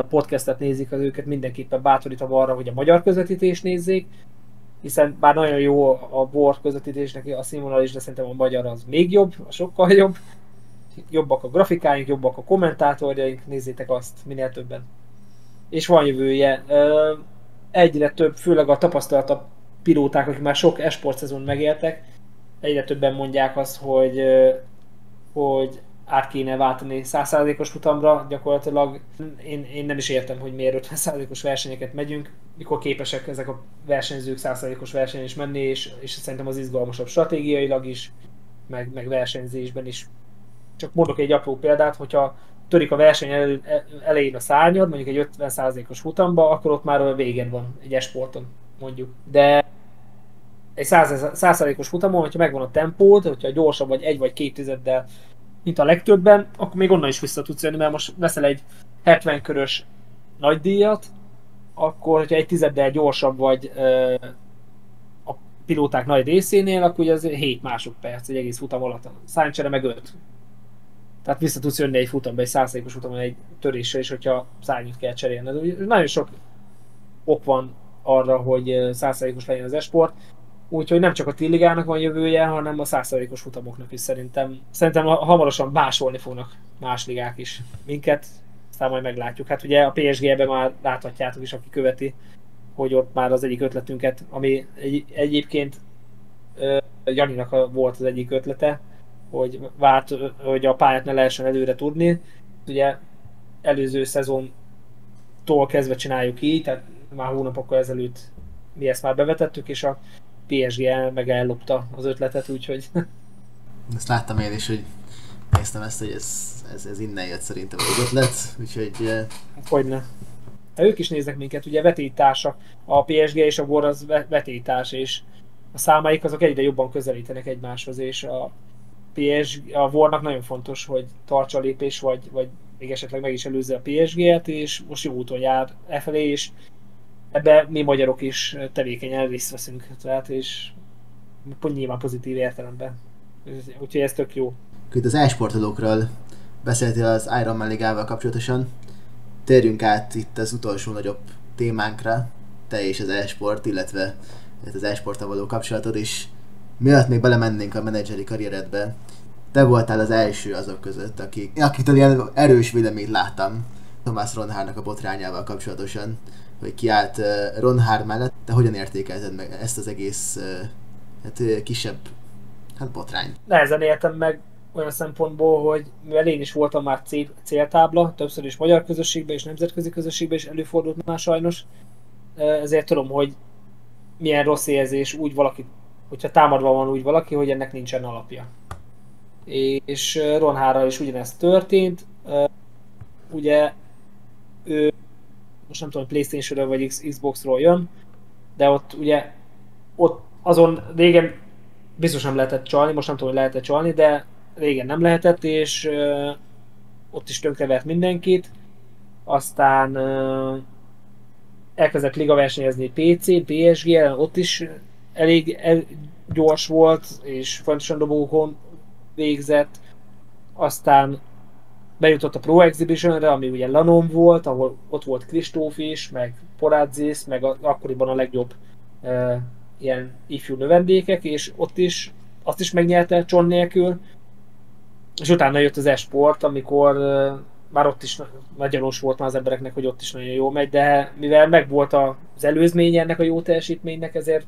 podcastet nézik, az őket mindenképpen bátorítom arra, hogy a magyar közvetítést nézzék, hiszen bár nagyon jó a bor közvetítésnek a színvonal is, de szerintem a magyar az még jobb, a sokkal jobb. Jobbak a grafikáink, jobbak a kommentátorjaink, nézzétek azt minél többen. És van jövője. Egyre több, főleg a tapasztaltabb pilóták, akik már sok esport szezon megéltek, egyre többen mondják azt, hogy, hogy át kéne váltani száz százalékos futamra, gyakorlatilag én, én nem is értem, hogy miért ötven százalékos versenyeket megyünk, mikor képesek ezek a versenyzők száz százalékos versenyen is menni, és, és szerintem az izgalmasabb stratégiailag is, meg, meg versenyzésben is. Csak mondok egy apró példát, hogyha törik a verseny elején a szárnyad, mondjuk egy ötven százalékos futamba, akkor ott már a végén van egy esporton, mondjuk. De egy száz százalékos futamon, hogyha megvan a tempód, hogyha gyorsabb vagy egy vagy két tizeddel, mint a legtöbben, akkor még onnan is vissza tudsz jönni, mert most veszel egy hetven körös nagy díjat, akkor, hogyha egy tizeddel gyorsabb vagy ö, a pilóták nagy részénél, akkor ugye az hét másodperc egy egész futam alatt. Sainzre meg öt. Tehát vissza tudsz jönni egy futamba, egy száz százalékos futamon egy törésre is, hogyha szárnyot kell cserélned. Nagyon sok ok van arra, hogy száz százalékos legyen az esport. Úgyhogy nem csak a T-ligának van jövője, hanem a száz százalékos futamoknak is szerintem. Szerintem hamarosan másolni fognak más ligák is minket, aztán majd meglátjuk. Hát ugye a pé es gé-ben már láthatjátok is, aki követi, hogy ott már az egyik ötletünket, ami egy, egyébként uh, Janinak volt az egyik ötlete, hogy várt, hogy a pályát ne lehessen előre tudni. Ugye előző szezontól kezdve csináljuk így, tehát már hónapokkal ezelőtt mi ezt már bevetettük, és a pé es gé meg ellopta az ötletet, úgyhogy... Ezt láttam én is, hogy néztem ezt, hogy ez, ez, ez innen jött szerintem az ötlet, úgyhogy... Hogyne. Hát ők is néznek minket, ugye vetélytársak, a pé es gé és a War az vetélytárs, és a számaik azok egyre jobban közelítenek egymáshoz, és a pé es gé, a Warnak nagyon fontos, hogy tartsa a lépés, vagy, vagy még esetleg meg is előzze a pé es gé-et, és most jó úton jár e felé, és ebben mi magyarok is tevékenyen részt veszünk, tehát, és pont nyilván pozitív értelemben. Úgyhogy ez tök jó. Itt az e-sportolókról beszéltél az Iron Man Ligával kapcsolatosan. Térjünk át itt az utolsó nagyobb témánkra, te és az e-sport, illetve az e-sporttal való kapcsolatod is. Mielőtt még belemennénk a menedzseri karrieredbe, te voltál az első azok között, akik, akitől ilyen erős véleményt láttam Tomás Ronhaarnak a botrányával kapcsolatosan, hogy kiállt uh, Ronhaar mellett, de hogyan értékelted meg ezt az egész uh, hát, kisebb hát, botrányt? Nehezen éltem meg olyan szempontból, hogy mivel én is voltam már cél, céltábla, többször is magyar közösségben és nemzetközi közösségben is előfordult már sajnos, ezért tudom, hogy milyen rossz érzés úgy valaki, hogyha támadva van úgy valaki, hogy ennek nincsen alapja. És Ronhaarral is ugyanez történt, ugye ő most nem tudom, hogy PlayStation-ről vagy Xbox-ról jön, de ott ugye ott azon régen biztos nem lehetett csalni, most nem tudom, hogy lehetett csalni, de régen nem lehetett, és ö, ott is tönkrevert mindenkit. Aztán ö, elkezdett liga versenyezni pé cé, pé es gé ellen, ott is elég el, gyors volt, és fontosan dobókon végzett. Aztán bejutott a Pro Exhibitionre, ami ugye Lanon volt, ahol ott volt Kristóf is, meg Poradzis, meg a, akkoriban a legjobb e, ilyen ifjú növendékek, és ott is, azt is megnyerte John nélkül. És utána jött az esport, amikor e, már ott is nagy gyanús volt már az embereknek, hogy ott is nagyon jól megy, de mivel megvolt az előzménye ennek a jó teljesítménynek, ezért,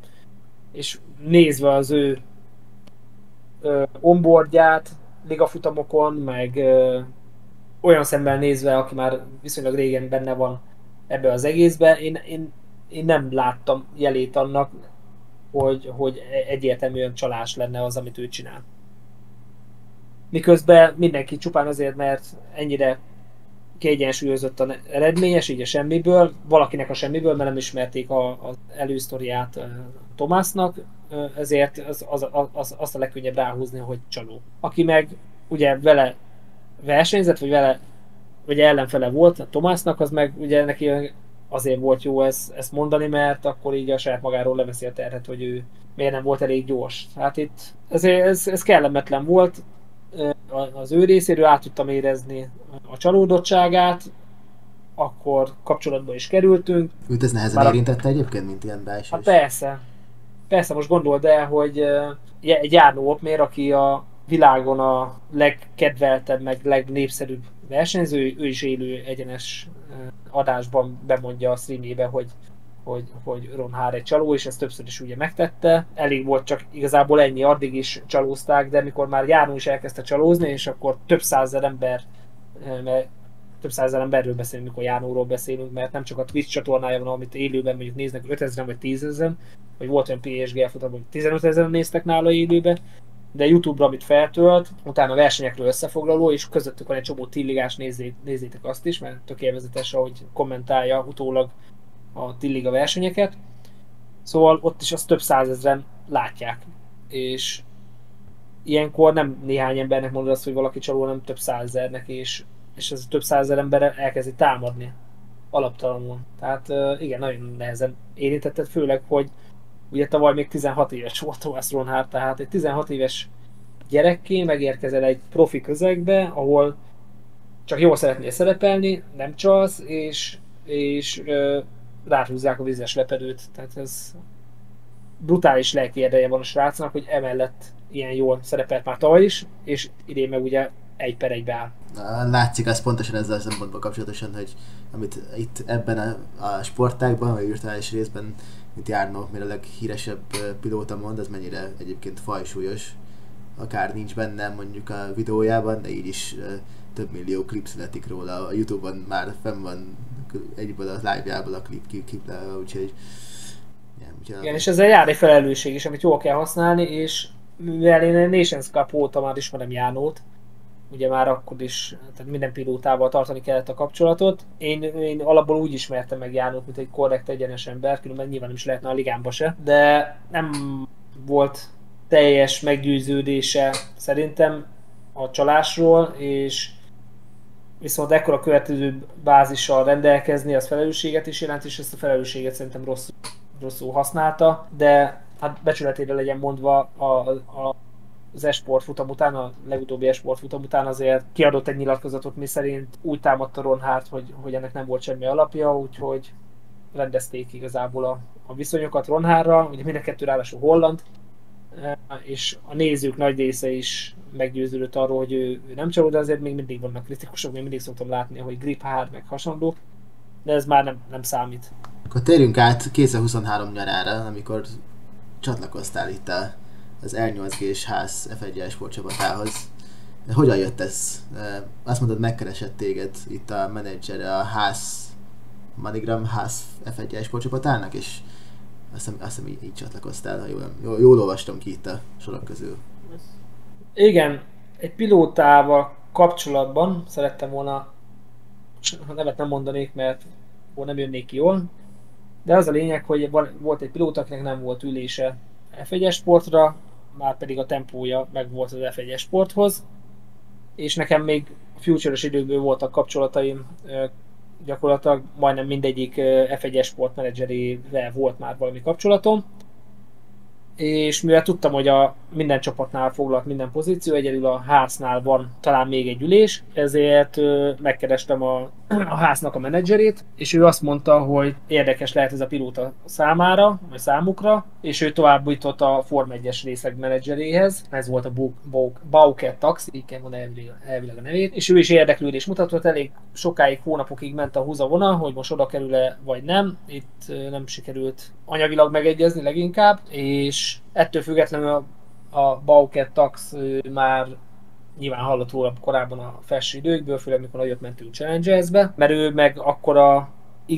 és nézve az ő e, onboardját, ligafutamokon, meg e, olyan szemmel nézve, aki már viszonylag régen benne van ebbe az egészben, én, én, én nem láttam jelét annak, hogy, hogy egyértelműen csalás lenne az, amit ő csinál. Miközben mindenki csupán azért, mert ennyire kiegyensúlyozott a eredményes, így a semmiből, valakinek a semmiből, mert nem ismerték az elősztoriát Tomásnak, ezért az, az, az, azt a legkönnyebb ráhúzni, hogy csaló. Aki meg ugye vele versenyzett, vagy vele, vagy ellenfele volt a Tomásnak, az meg ugye neki azért volt jó ezt, ezt mondani, mert akkor így a saját magáról leveszi a terhet, hogy ő miért nem volt elég gyors. Hát itt ez, ez, ez kellemetlen volt az ő részéről, át tudtam érezni a csalódottságát, akkor kapcsolatba is kerültünk. Őt ez nehezen Már érintette a... egyébként, mint ilyen belsős? Hát persze. Persze, most gondold el, hogy egy járnó Opmeer, aki a világon a legkedveltebb, meg legnépszerűbb versenyző, ő is élő egyenes adásban bemondja a streamjébe, hogy, hogy, hogy Ronhaar egy csaló, és ezt többször is ugye megtette. Elég volt csak igazából ennyi, addig is csalózták, de mikor már Jánó is elkezdte csalózni, és akkor több százezer ember, mert több százezer emberről beszélünk, mikor Jánóról beszélünk, mert nem csak a Twitch csatornája van, amit élőben mondjuk néznek ötezren vagy tízezren, vagy volt olyan pé es gé futamban, hogy tizenötezren néztek nála élőben, de YouTube-ra, amit feltölt, utána a versenyekről összefoglaló, és közöttük van egy csomó tilligás, nézzét, nézzétek azt is, mert tök élvezetes, ahogy kommentálja utólag a tilliga versenyeket. Szóval ott is azt több százezren látják, és ilyenkor nem néhány embernek mondod azt, hogy valaki csaló, hanem több százezernek, és, és ez a több százezer ember elkezdi támadni alaptalanul. Tehát igen, nagyon nehezen érintetted, főleg, hogy ugye tavaly még tizenhat éves volt Thomas Ronhaar, tehát egy tizenhat éves gyerekként megérkezel egy profi közegbe, ahol csak jól szeretnél szerepelni, nem csalsz, és, és ö, ráhúzzák a vízes lepedőt. Tehát ez brutális lelki erdeje van a srácnak, hogy emellett ilyen jól szerepelt már tavaly is, és idén meg ugye egy per egybe áll. Látszik az pontosan ezzel a szempontból kapcsolatosan, hogy amit itt ebben a, a sportágban, vagy virtuális részben, mint Járnó, mert a leghíresebb pilóta mond, az mennyire egyébként fajsúlyos. Akár nincs benne mondjuk a videójában, de így is több millió klip születik róla. A YouTube-on már fenn van egyből a live-jából a klip, klip, úgyhogy... Igen, és ezzel jár egy felelősség is, amit jól kell használni, és mivel én a Nations Cup óta már ismerem Jánót, ugye már akkor is, tehát minden pilótával tartani kellett a kapcsolatot. Én, én alapból úgy ismertem meg Jánót, mint egy korrekt, egyenes ember, különben nyilván nem is lehetne a ligámba se, de nem volt teljes meggyőződése szerintem a csalásról, és viszont ekkora következő bázissal rendelkezni, az felelősséget is jelent, és ezt a felelősséget szerintem rosszul, rosszul használta, de hát becsületére legyen mondva a, a az esport futam után, a legutóbbi esport futam után azért kiadott egy nyilatkozatot, miszerint úgy támadta Ronhaart, hogy, hogy ennek nem volt semmi alapja, úgyhogy rendezték igazából a, a viszonyokat Ronhaarra, ugye mind a kettő ráadásul holland, és a nézők nagy része is meggyőződött arról, hogy ő, ő nem csaló, de azért még mindig vannak kritikusok, még mindig szoktam látni, hogy grip hard, meg hasonlók, de ez már nem, nem számít. Akkor térjünk át kétezer-huszonhárom nyarára, amikor csatlakoztál itt a az er nyolc gés Haas ef egyes sportcsapatához. Hogyan jött ez? Azt mondod, megkeresett téged itt a menedzsere a Haas Manigram Haas ef egyes sportcsapatának, és azt hiszem, azt hiszem így, így csatlakoztál, ha jól, jól, jól olvastam ki itt a sorok közül. Igen, egy pilótával kapcsolatban szerettem volna, a nevet nem mondanék, mert nem jönnék ki jól, de az a lényeg, hogy volt egy pilóta, akinek nem volt ülése ef egyes sportra, már pedig a tempója meg volt az ef egyes sporthoz, és nekem még future-ös időkből voltak kapcsolataim, gyakorlatilag majdnem mindegyik ef egyes sportmenedzserével volt már valami kapcsolatom, és mivel tudtam, hogy a minden csapatnál foglalt minden pozíció, egyedül a háznál van talán még egy ülés, ezért megkerestem a, a háznak a menedzserét, és ő azt mondta, hogy érdekes lehet ez a pilóta számára, vagy számukra, és ő továbbított a Forma egyes részek menedzseréhez, ez volt a Bauke Tax, így kell mondani elvileg, elvileg a nevét, és ő is érdeklődés mutatott, elég sokáig, hónapokig ment a húzavona, hogy most oda kerül-e vagy nem, itt nem sikerült anyagilag megegyezni leginkább, és ettől függetlenül a Bauke Tax már nyilván hallott róla korábban a felső időkből, főleg mikor nagyot mentünk Challengersbe, mert ő meg akkor a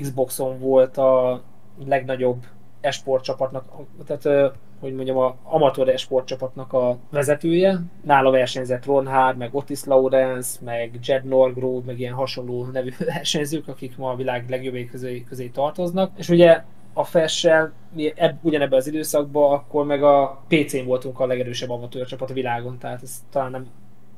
Xboxon volt a legnagyobb esport csapatnak, tehát hogy mondjam, a amatőr esport csapatnak a vezetője. Nála versenyzett Ronhaar, meg Otis Lawrence, meg Jed Norgrove, meg ilyen hasonló nevű versenyzők, akik ma a világ legjobbik közé, közé tartoznak. És ugye a Fessel mi eb, ugyanebben az időszakban, akkor meg a pé cén voltunk a legerősebb amatőr csapat a világon, tehát ez talán nem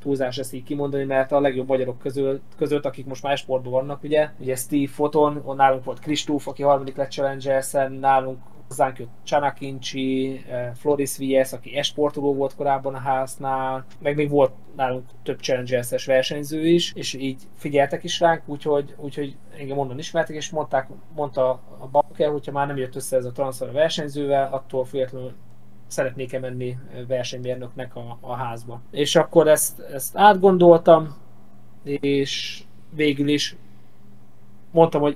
túlzás ezt így kimondani, mert a legjobb magyarok közül, között, akik most már sportban vannak, ugye, ugye Steve, Foton, nálunk volt Kristóf, aki harmadik lett Challengersen, nálunk hozzánk jött Csanakincsi, Floris Vies, aki esportoló volt korábban a háznál, meg még volt nálunk több Challengers-es versenyző is, és így figyeltek is ránk, úgyhogy, úgyhogy engem onnan ismertek, és mondták, mondta a Bauke, hogyha már nem jött össze ez a transfer a versenyzővel, attól függetlenül szeretnék-e menni versenymérnöknek a, a házba. És akkor ezt, ezt átgondoltam, és végül is mondtam, hogy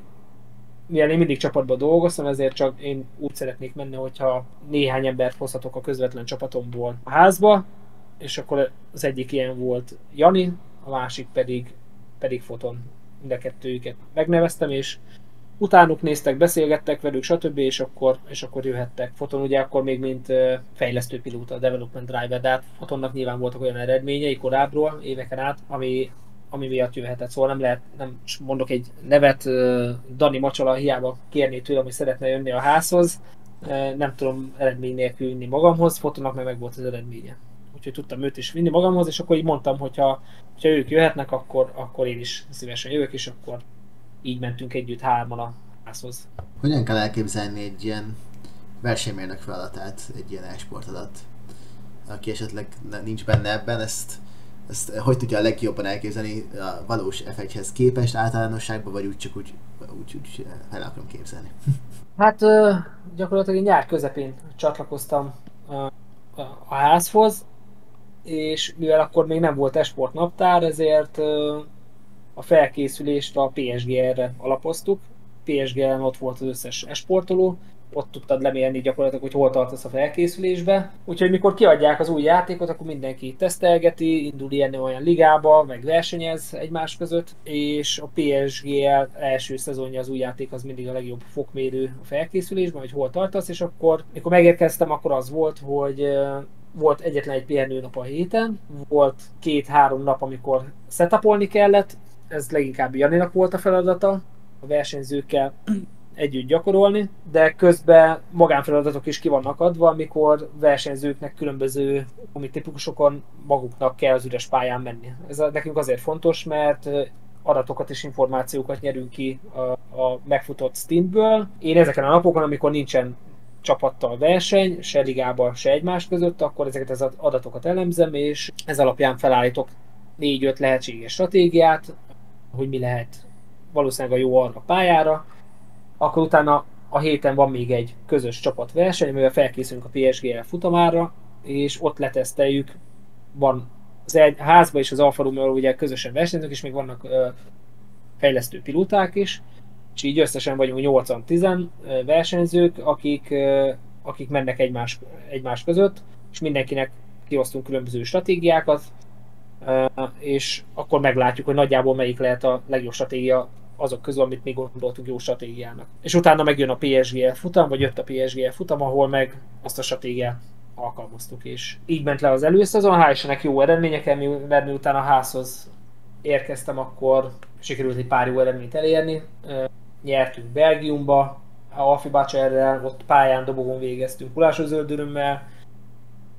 mivel én mindig csapatban dolgoztam, ezért csak én úgy szeretnék menni, hogyha néhány embert hozhatok a közvetlen csapatomból a házba, és akkor az egyik ilyen volt Jani, a másik pedig, pedig Foton. Mind a kettőjüket megneveztem, és utánuk néztek, beszélgettek velük, stb. És akkor, és akkor jöhettek. Foton ugye akkor még mint fejlesztő pilóta, development driver, de hát Fotonnak nyilván voltak olyan eredményei korábbról, éveken át, ami ami miatt jöhetett, szóval nem lehet, nem mondok egy nevet, Dani Macsala hiába kérni tőlem, hogy szeretne jönni a házhoz, nem tudom eredmény nélkül vinni magamhoz, Fotonnak meg meg volt az eredménye. Úgyhogy tudtam őt is vinni magamhoz, és akkor így mondtam, hogyha, hogyha ők jöhetnek, akkor, akkor én is szívesen jövök, és akkor így mentünk együtt hárman a házhoz. Hogyan kell elképzelni egy ilyen versenymérnök feladatát, egy ilyen e-sport adat? Aki esetleg nincs benne ebben, ezt Ezt hogy tudja a legjobban elképzelni a valós ef egyhez képest általánosságban, vagy úgy csak úgy, úgy, úgy el akarom képzelni? Hát gyakorlatilag nyár közepén csatlakoztam a, a házhoz, és mivel akkor még nem volt esport naptár, ezért a felkészülést a pé es gé-re alapoztuk. pé es gé-en ott volt az összes esportoló, ott tudtad lemérni gyakorlatilag, hogy hol tartasz a felkészülésbe. Úgyhogy mikor kiadják az új játékot, akkor mindenki tesztelgeti, indul ilyen olyan ligába, meg versenyez egymás között, és a pé es gé-el első szezonja az új játék az mindig a legjobb fokmérő a felkészülésben, hogy hol tartasz, és akkor mikor megérkeztem, akkor az volt, hogy volt egyetlen egy pihenőnap a héten, volt két-három nap, amikor setupolni kellett, ez leginkább Janinak volt a feladata, a versenyzőkkel együtt gyakorolni, de közben magánfeladatok is ki vannak adva, amikor versenyzőknek különböző komitípusokon maguknak kell az üres pályán menni. Ez nekünk azért fontos, mert adatokat és információkat nyerünk ki a, a megfutott stintből. Én ezeken a napokon, amikor nincsen csapattal verseny, se ligában, se egymás között, akkor ezeket az adatokat elemzem, és ez alapján felállítok négy-öt lehetséges stratégiát, hogy mi lehet valószínűleg a jó arra pályára. Akkor utána a héten van még egy közös csapatverseny, amivel felkészülünk a pé es gé-el futamára, és ott leteszteljük, van az egy házban és az Alfa Romeo ugye közösen versenyzők, és még vannak ö, fejlesztő pilóták is, és így összesen vagyunk nyolcan-tízen versenyzők, akik, ö, akik mennek egymás, egymás között, és mindenkinek kiosztunk különböző stratégiákat, ö, és akkor meglátjuk, hogy nagyjából melyik lehet a legjobb stratégia azok közül, amit még gondoltuk jó stratégiának. És utána megjön a pé es gé-el futam, vagy jött a pé es gé-el futam, ahol meg azt a stratégiát alkalmaztuk, és így ment le az előszezon, hál' Istennek jó eredményekkel, mert miután a házhoz érkeztem, akkor sikerült egy pár jó eredményt elérni. Nyertünk Belgiumba, Alfie Bacserrel, ott pályán, dobogon végeztünk, hulásozöldörömmel,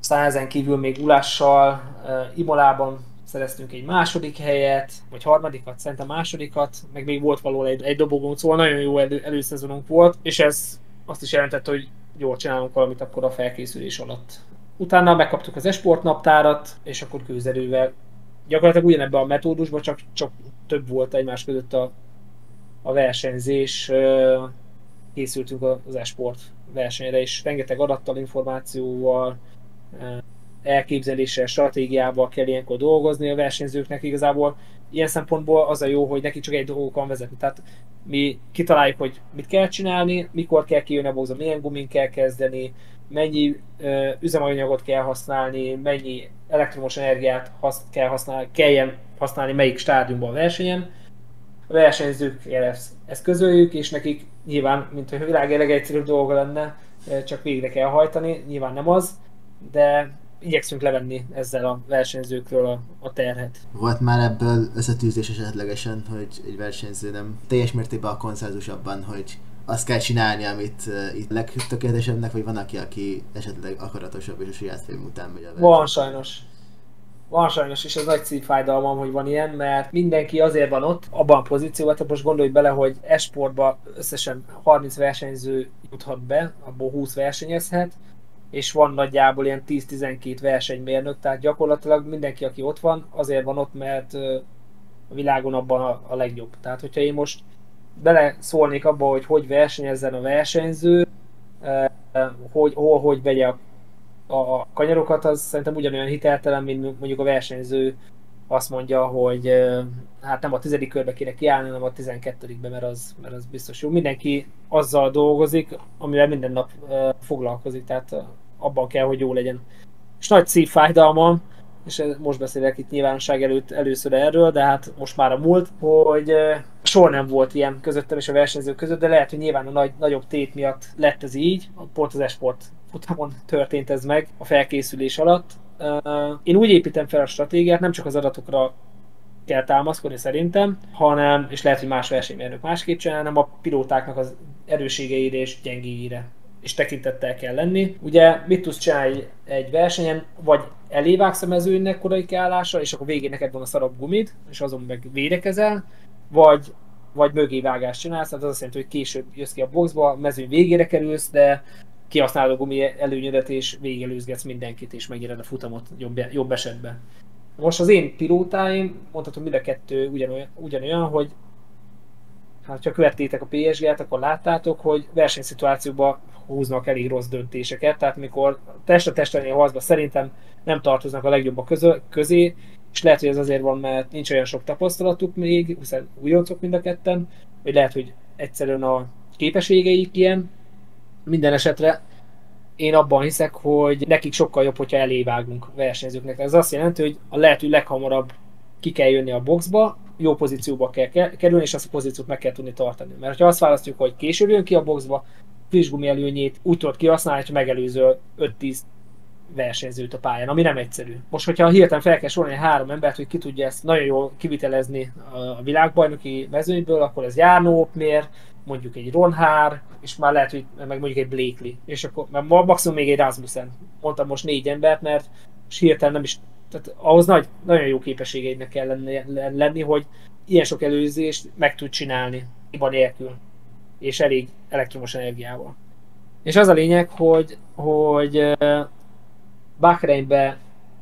Sainzen kívül még Ulással uh, Imolában szereztünk egy második helyet, vagy harmadikat, szerintem másodikat, meg még volt valóban egy, egy dobogónk, szóval nagyon jó elő, előszezonunk volt, és ez azt is jelentette, hogy jól csinálunk valamit akkor a felkészülés alatt. Utána megkaptuk az esport naptárat, és akkor kőzerővel gyakorlatilag ugyanebben a metódusban, csak, csak több volt egymás között a, a versenyzés, készültünk az esport versenyre, és rengeteg adattal, információval, elképzeléssel, stratégiával kell ilyenkor dolgozni a versenyzőknek. Igazából ilyen szempontból az a jó, hogy neki csak egy dolgok van vezetni. Tehát mi kitaláljuk, hogy mit kell csinálni, mikor kell kijönni a boxba, milyen gumin kell kezdeni, mennyi ö, üzemanyagot kell használni, mennyi elektromos energiát hasz, kell használni, kelljen használni melyik stádiumban a versenyen. A versenyzők ezt, ezt közöljük, és nekik nyilván, mint a világ legegyszerűbb dolga lenne, csak végre kell hajtani, nyilván nem az, de igyekszünk levenni ezzel a versenyzőkről a, a terhet. Volt már ebből összetűzés esetlegesen, hogy egy versenyző nem teljes mértékben a konszenzus abban, hogy azt kell csinálni, amit uh, itt legtökéletesebbnek, vagy van aki, aki esetleg akaratosabb és a saját fejünk után megy a versenyző? Van sajnos. Van sajnos, és ez nagy szívfájdalmam, hogy van ilyen, mert mindenki azért van ott, abban a pozícióban, tehát most gondolj bele, hogy e-sportba összesen harminc versenyző juthat be, abból húsz versenyezhet, és van nagyjából ilyen tíz-tizenkét versenymérnök, tehát gyakorlatilag mindenki, aki ott van, azért van ott, mert a világon abban a legjobb. Tehát, hogyha én most beleszólnék abba, hogy hogy versenyezzen a versenyző, hogy, hol, hogy vegye a a kanyarokat, az szerintem ugyanolyan hiteltelen, mint mondjuk a versenyző azt mondja, hogy hát nem a tizedik körbe kéne kiállni, hanem a tizenkettedikbe, mert az, mert az biztos jó. Mindenki azzal dolgozik, amivel minden nap foglalkozik, tehát abban kell, hogy jó legyen. És nagy szívfájdalmam, és most beszélek itt nyilvánosság előtt először erről, de hát most már a múlt, hogy soha nem volt ilyen közöttem és a versenyzők között, de lehet, hogy nyilván a nagy, nagyobb tét miatt lett ez így, pont az esport utamon történt ez meg a felkészülés alatt. Én úgy építem fel a stratégiát, nem csak az adatokra kell támaszkodni szerintem, hanem, és lehet, hogy más versenymérnök másképp csinál, hanem a pilótáknak az erősségeire és gyengéire és tekintettel kell lenni. Ugye mit tudsz csinálni egy versenyen, vagy elévágsz a mezőnynek korai kiállása, és akkor végén neked van a szarabb gumid, és azon meg védekezel, vagy, vagy mögévágást csinálsz, tehát az azt jelenti, hogy később jössz ki a boxba, a mezőny végére kerülsz, de kihasználod a gumi előnyödet, és végelőzgetsz mindenkit, és megéred a futamot jobb, jobb esetben. Most az én pilótáim, mondhatom mind a kettő ugyanolyan, ugyanolyan hogy hát, ha követtétek a pé es gét, akkor láttátok, hogy versenyszituációban húznak elég rossz döntéseket, tehát mikor test a testeni harcban szerintem nem tartoznak a legjobbak közé, és lehet, hogy ez azért van, mert nincs olyan sok tapasztalatuk még, hiszen újoncok mind a ketten, hogy lehet, hogy egyszerűen a képességeik ilyen. Minden esetre én abban hiszek, hogy nekik sokkal jobb, hogyha elévágunk versenyzőknek. Ez azt jelenti, hogy a lehető leghamarabb ki kell jönni a boxba, jó pozícióba kell kerülni, és azt a pozíciót meg kell tudni tartani. Mert ha azt választjuk, hogy később jön ki a boxba, friss gumi előnyét úgy tudod kihasználni, hogy megelőzöl öt-tíz versenyzőt a pályán, ami nem egyszerű. Most, hogyha hirtelen fel kell sorolni három embert, hogy ki tudja ezt nagyon jól kivitelezni a világbajnoki mezőnyből, akkor ez Jani, Opmeer, mondjuk egy Ronhaar, és már lehet, hogy meg mondjuk egy Blakely, és akkor maximum még egy Rasmussen. Mondtam most négy embert, mert hirtelen nem is, tehát ahhoz nagy, nagyon jó képességeidnek kell lenni, lenni, hogy ilyen sok előzést meg tud csinálni, hiba nélkül, és elég elektromos energiával. És az a lényeg, hogy, hogy Bahreinbe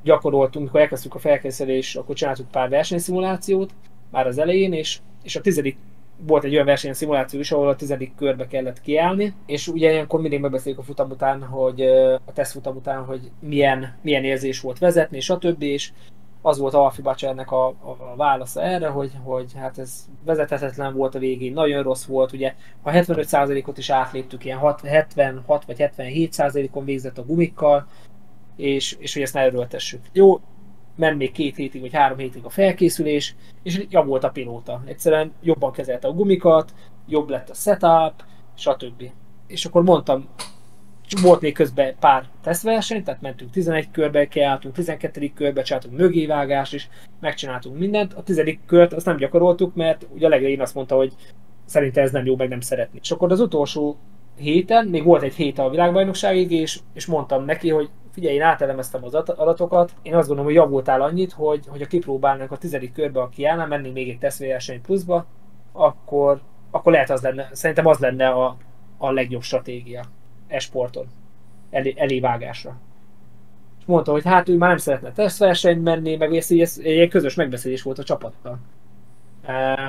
gyakoroltunk, mikor elkezdtük a felkészülést, akkor csináltuk pár versenyszimulációt, már az elején, és, és a tizedik volt egy olyan versenyszimuláció is, ahol a tizedik körbe kellett kiállni, és ugye ilyenkor mindig megbeszéljük a futam után, hogy a tesztfutam után, hogy milyen, milyen érzés volt vezetni, stb. És az volt Alfie Bacsernek a, a válasza erre, hogy, hogy hát ez vezethetetlen volt a végén, nagyon rossz volt, ugye a hetvenöt százalékot is átléptük, ilyen hetvenhat vagy hetvenhét százalékon végzett a gumikkal, és, és hogy ezt ne erőltessük. Jó, ment még két hétig vagy három hétig a felkészülés, és jobb volt a pilóta. Egyszerűen jobban kezelte a gumikat, jobb lett a setup, stb. És akkor mondtam, volt még közben pár tesztverseny, tehát mentünk tizenegy körbe, kiálltunk tizenkettedik körbe, csináltunk mögévágást is, megcsináltunk mindent. A tizedik kört azt nem gyakoroltuk, mert ugye a legelején azt mondta, hogy szerintem ez nem jó, meg nem szeretni. És akkor az utolsó héten, még volt egy hét a világbajnokságig, és, és mondtam neki, hogy Figyelj, én átelemeztem az adatokat, én azt gondolom, hogy javultál annyit, hogy, hogy ha kipróbálnánk a tizedik körbe, aki állna, mennénk még egy tesztverseny pluszba, akkor, akkor lehet az lenne, szerintem az lenne a, a legjobb stratégia e-sporton, elé, elévágásra. És mondta, hogy hát ő már nem szeretne tesztversenyt menni, meg ez, ez egy közös megbeszélés volt a csapattal.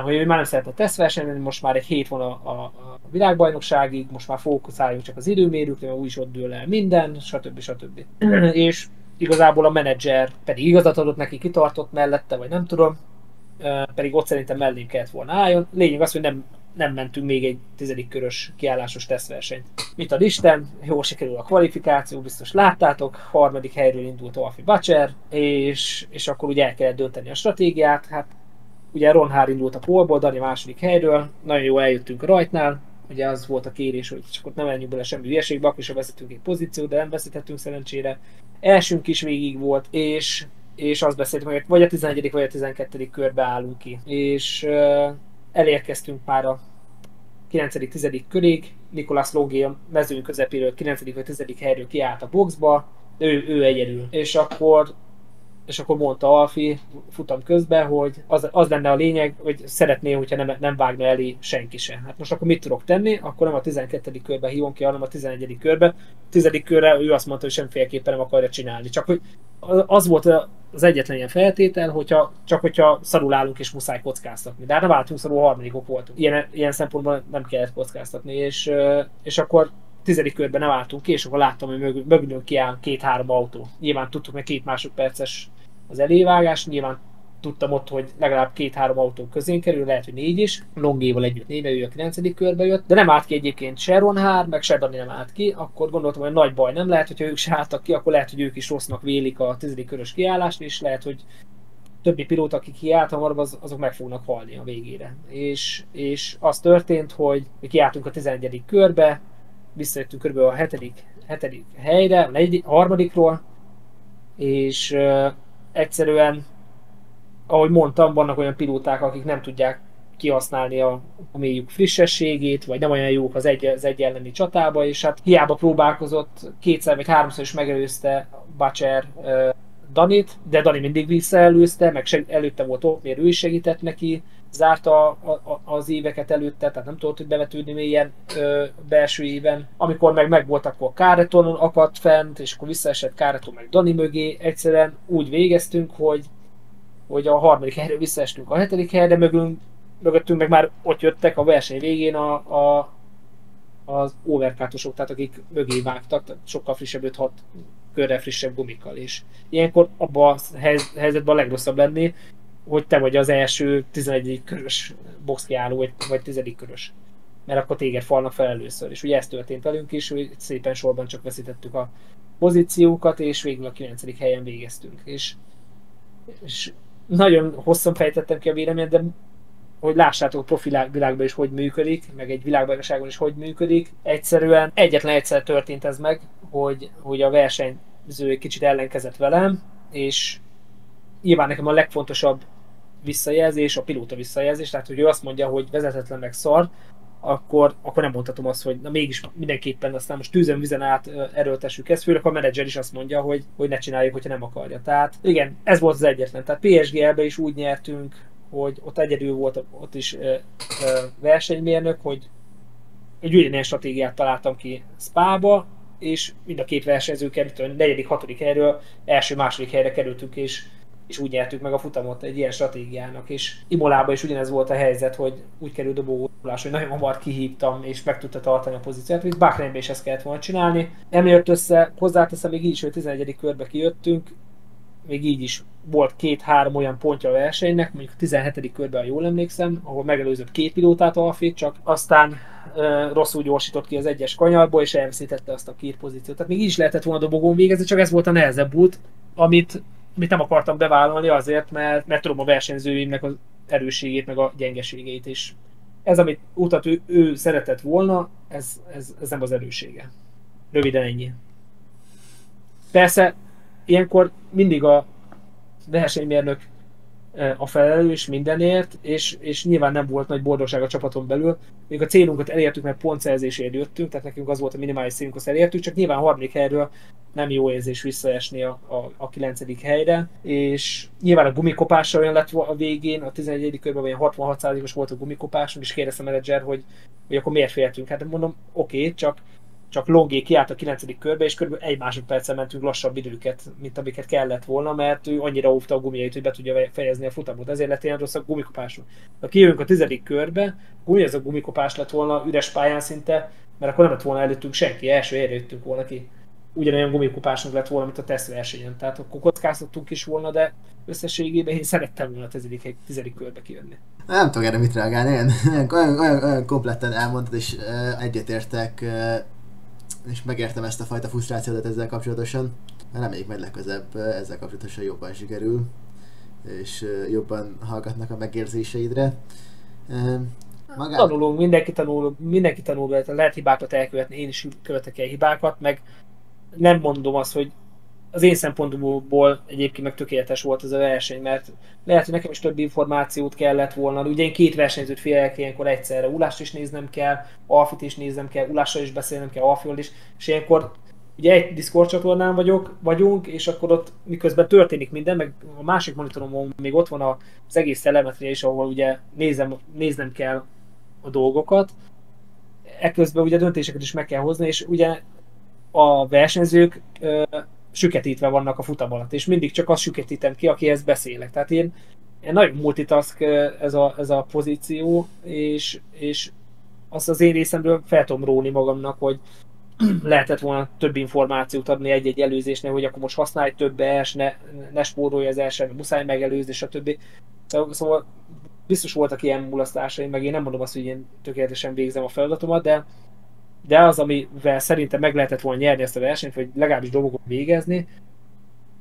Hogy ő már nem szeretne tesztversenyt menni, most már egy hét van a, a, a világbajnokságig, most már fókuszáljunk csak az időmérőkre, mert úgyis ott dől el minden, stb. Stb. És igazából a menedzser pedig igazat adott neki, kitartott mellette, vagy nem tudom, pedig ott szerintem mellé kellett volna álljon. Lényeg az, hogy nem, nem mentünk még egy tizedik körös kiállásos tesztversenyt. Mit ad Isten, jól sikerül a kvalifikáció, biztos láttátok, harmadik helyről indult Alfie Bacser, és, és akkor ugye el kellett dönteni a stratégiát. Hát ugye Ronhaar indult a polból, Dani második helyről, nagyon jól eljöttünk a rajtnál, ugye az volt a kérés, hogy csak ott nem menjünk bele semmi hülyeségbe, akkor is veszítünk egy pozíciót, de nem veszítettünk szerencsére. Elsünk is végig volt, és, és azt beszéltünk, hogy vagy a tizenegyedik vagy a tizenkettedik körbe állunk ki. És uh, elérkeztünk már a kilencedik-tizedik körig, Nicolas Logé a mezőn közepéről kilencedik vagy tizedik helyről kiállt a boxba, ő, ő egyedül. És akkor és akkor mondta Alfi futam közben, hogy az, az lenne a lényeg, hogy szeretné, hogyha nem, nem vágna elé senki se. Hát most akkor mit tudok tenni? Akkor nem a tizenkettedik körbe hívom ki, hanem a tizenegyedik körbe. tizedik körre ő azt mondta, hogy semmiféleképpen nem akarja csinálni. Csak hogy az volt az egyetlen ilyen feltétel, hogyha, csak hogyha szarul állunk és muszáj kockáztatni. De hát nem álltunk szarul, harmadikok voltunk. Ilyen, ilyen szempontból nem kellett kockáztatni, és, és akkor tizedik körben nem álltunk ki, és akkor láttam, hogy mög mögülünk kiáll két-három autó. Nyilván tudtuk, meg két másodperces az elévágás, nyilván tudtam ott, hogy legalább két-három autó közén kerül, lehet, hogy négy is. Longéval együtt négy, ő a kilencedik körbe jött, de nem állt ki egyébként se Ronhaar, meg se Dani nem állt ki, akkor gondoltam, hogy nagy baj nem lehet, hogyha ők se álltak ki, akkor lehet, hogy ők is rossznak vélik a tizedik körös kiállást, és lehet, hogy többi pilóta, akik kiállt hamarabb, az, azok meg fognak halni a végére. És, és az történt, hogy mi kiálltunk a tizenegyedik körbe, visszajöttünk kb. A hetedik, hetedik helyre, a negyedik, harmadikról, és uh, egyszerűen, ahogy mondtam, vannak olyan pilóták, akik nem tudják kihasználni a, a mélyük frissességét, vagy nem olyan jók az egy, az egy elleni csatába, és hát hiába próbálkozott, kétszer vagy háromszor is megelőzte Bacser uh, Danit, de Dani mindig visszaelőzte, meg seg, előtte volt Opmeer, ő is segített neki, zárta a, a, az éveket előtte, tehát nem tudott, hogy bevetődni mélyen ö, belső éven. Amikor meg megvolt, akkor Káreton akadt fent, és akkor visszaesett Káreton meg Dani mögé. Egyszerűen úgy végeztünk, hogy, hogy a harmadik helyről visszaestünk a hetedik helyre, mögünk, mögöttünk meg már ott jöttek a verseny végén a, a, az overcutosok, tehát akik mögé vágtak, sokkal frissebb öt-hat körrel frissebb gumikkal is. Ilyenkor abban a helyzetben a legrosszabb lenni, hogy te vagy az első tizenegyedik körös boxkiálló, vagy tizedik körös. Mert akkor téged falnak fel először. És ugye ez történt velünk is, hogy szépen sorban csak veszítettük a pozíciókat, és végül a kilencedik helyen végeztünk. És, és nagyon hosszan fejtettem ki a véleményt, de hogy lássátok a profi világban is hogy működik, meg egy világbajnokságon is hogy működik. Egyszerűen egyetlen egyszer történt ez meg, hogy, hogy a versenyző kicsit ellenkezett velem, és nyilván nekem a legfontosabb visszajelzés, a pilóta visszajelzés, tehát hogy ő azt mondja, hogy vezetetlen meg szar, akkor, akkor nem mondhatom azt, hogy na mégis mindenképpen aztán most tűzön vizen át erőltessük ezt, főleg a menedzser is azt mondja, hogy, hogy ne csináljuk, hogyha nem akarja. Tehát igen, ez volt az egyetlen. Tehát pé es gé-be is úgy nyertünk, hogy ott egyedül volt ott is ö, ö, versenymérnök, hogy egy ugyanilyen stratégiát találtam ki Spa-ba, és mind a két versenyző került, a negyedik, hatodik helyről első, második helyre kerültünk, és és úgy nyertük meg a futamot egy ilyen stratégiának, és Imolában is ugyanez volt a helyzet, hogy úgy került dobogolás, hogy nagyon hamar kihívtam, és meg tudta tartani a pozíciót, és Bakrényben is ezt kellett volna csinálni. Nem jött össze, hozzáteszem még így is, hogy tizenegyedik körbe kijöttünk, még így is volt két-három olyan pontja a versenynek, mondjuk a tizenhetedik körben, jól emlékszem, ahol megelőzött két pilótát Alfit, csak aztán e, rosszul gyorsított ki az egyes kanyarból, és elveszítette azt a két pozíciót. Tehát még így is lehetett volna dobogón végezni, csak ez volt a nehezebb út, amit amit nem akartam bevállalni azért, mert, mert tudom a versenyzőimnek az erősségét, meg a gyengeségét is. Ez, amit utat ő, ő szeretett volna, ez, ez, ez nem az erőssége. Röviden ennyi. Persze, ilyenkor mindig a versenymérnök a felelős mindenért, és, és nyilván nem volt nagy boldogság a csapaton belül. Még a célunkat elértük, mert pontszerzésért jöttünk, tehát nekünk az volt a minimális célunk, azt elértük, csak nyilván harmadik helyről nem jó érzés visszaesni a, a, a kilencedik helyre, és nyilván a gumikopással olyan lett a végén, a tizenegyedik körben olyan hatvanhat százalékos volt a gumikopásunk, és kérdezte a menedzser, hogy, hogy akkor miért féltünk. Hát mondom, oké, okay, csak csak Longé kiállt a kilencedik körbe, és kb. egy másodperccel mentünk lassabb időket, mint amiket kellett volna, mert ő annyira óvta a gumijait, hogy be tudja fejezni a futamot. Ezért lett ilyen rossz a gumikopásunk. Ha kijövünk a tizedik körbe, úgy ez a gumikopás lett volna üres pályán szinte, mert akkor nem lett volna előttünk senki, első helyre jöttünk volna ki. Ugyanolyan gumikopásunk lett volna, mint a tesztversenyen. Tehát akkor kockáztattunk is volna, de összességében én szerettem volna a tizedik, tizedik körbe kijönni. Nem tudok erre mit reagálni, én olyan, olyan, olyan kompletten elmondtad, és egyetértek. És megértem ezt a fajta frusztrációdat ezzel kapcsolatosan. Reméljük majd legközebb ezzel kapcsolatosan jobban sikerül, és jobban hallgatnak a megérzéseidre. Magát... Tanulunk, mindenki tanul, mindenki tanul, lehet hibákat elkövetni, én is követek el hibákat, meg nem mondom azt, hogy az én szempontomból egyébként meg tökéletes volt ez a verseny, mert lehet, hogy nekem is több információt kellett volna. Ugye én két versenyzőt félek ilyenkor egyszerre, Ulást is néznem kell, Alfit is néznem kell, Ulással is beszélnem kell, Alfival is, és ilyenkor ugye egy Discord csatornán vagyok, vagyunk, és akkor ott miközben történik minden, meg a másik monitoromon még ott van az egész telemetria is, ahol ugye nézem, néznem kell a dolgokat, ekközben ugye döntéseket is meg kell hozni, és ugye a versenyzők süketítve vannak a futam alatt, és mindig csak azt süketítem ki, akihez beszélek. Tehát én, én nagyon multitask ez a, ez a pozíció, és, és azt az én részemről fel tudom róni magamnak, hogy lehetett volna több információt adni egy-egy előzésnél, hogy akkor most használj több els, ne, ne spórolj az elsőt, muszáj megelőzni, stb. Szóval biztos voltak ilyen mulasztásaim, meg én nem mondom azt, hogy én tökéletesen végzem a feladatomat, de de az, amivel szerintem meg lehetett volna nyerni ezt a versenyt, vagy legalábbis dolgokat végezni,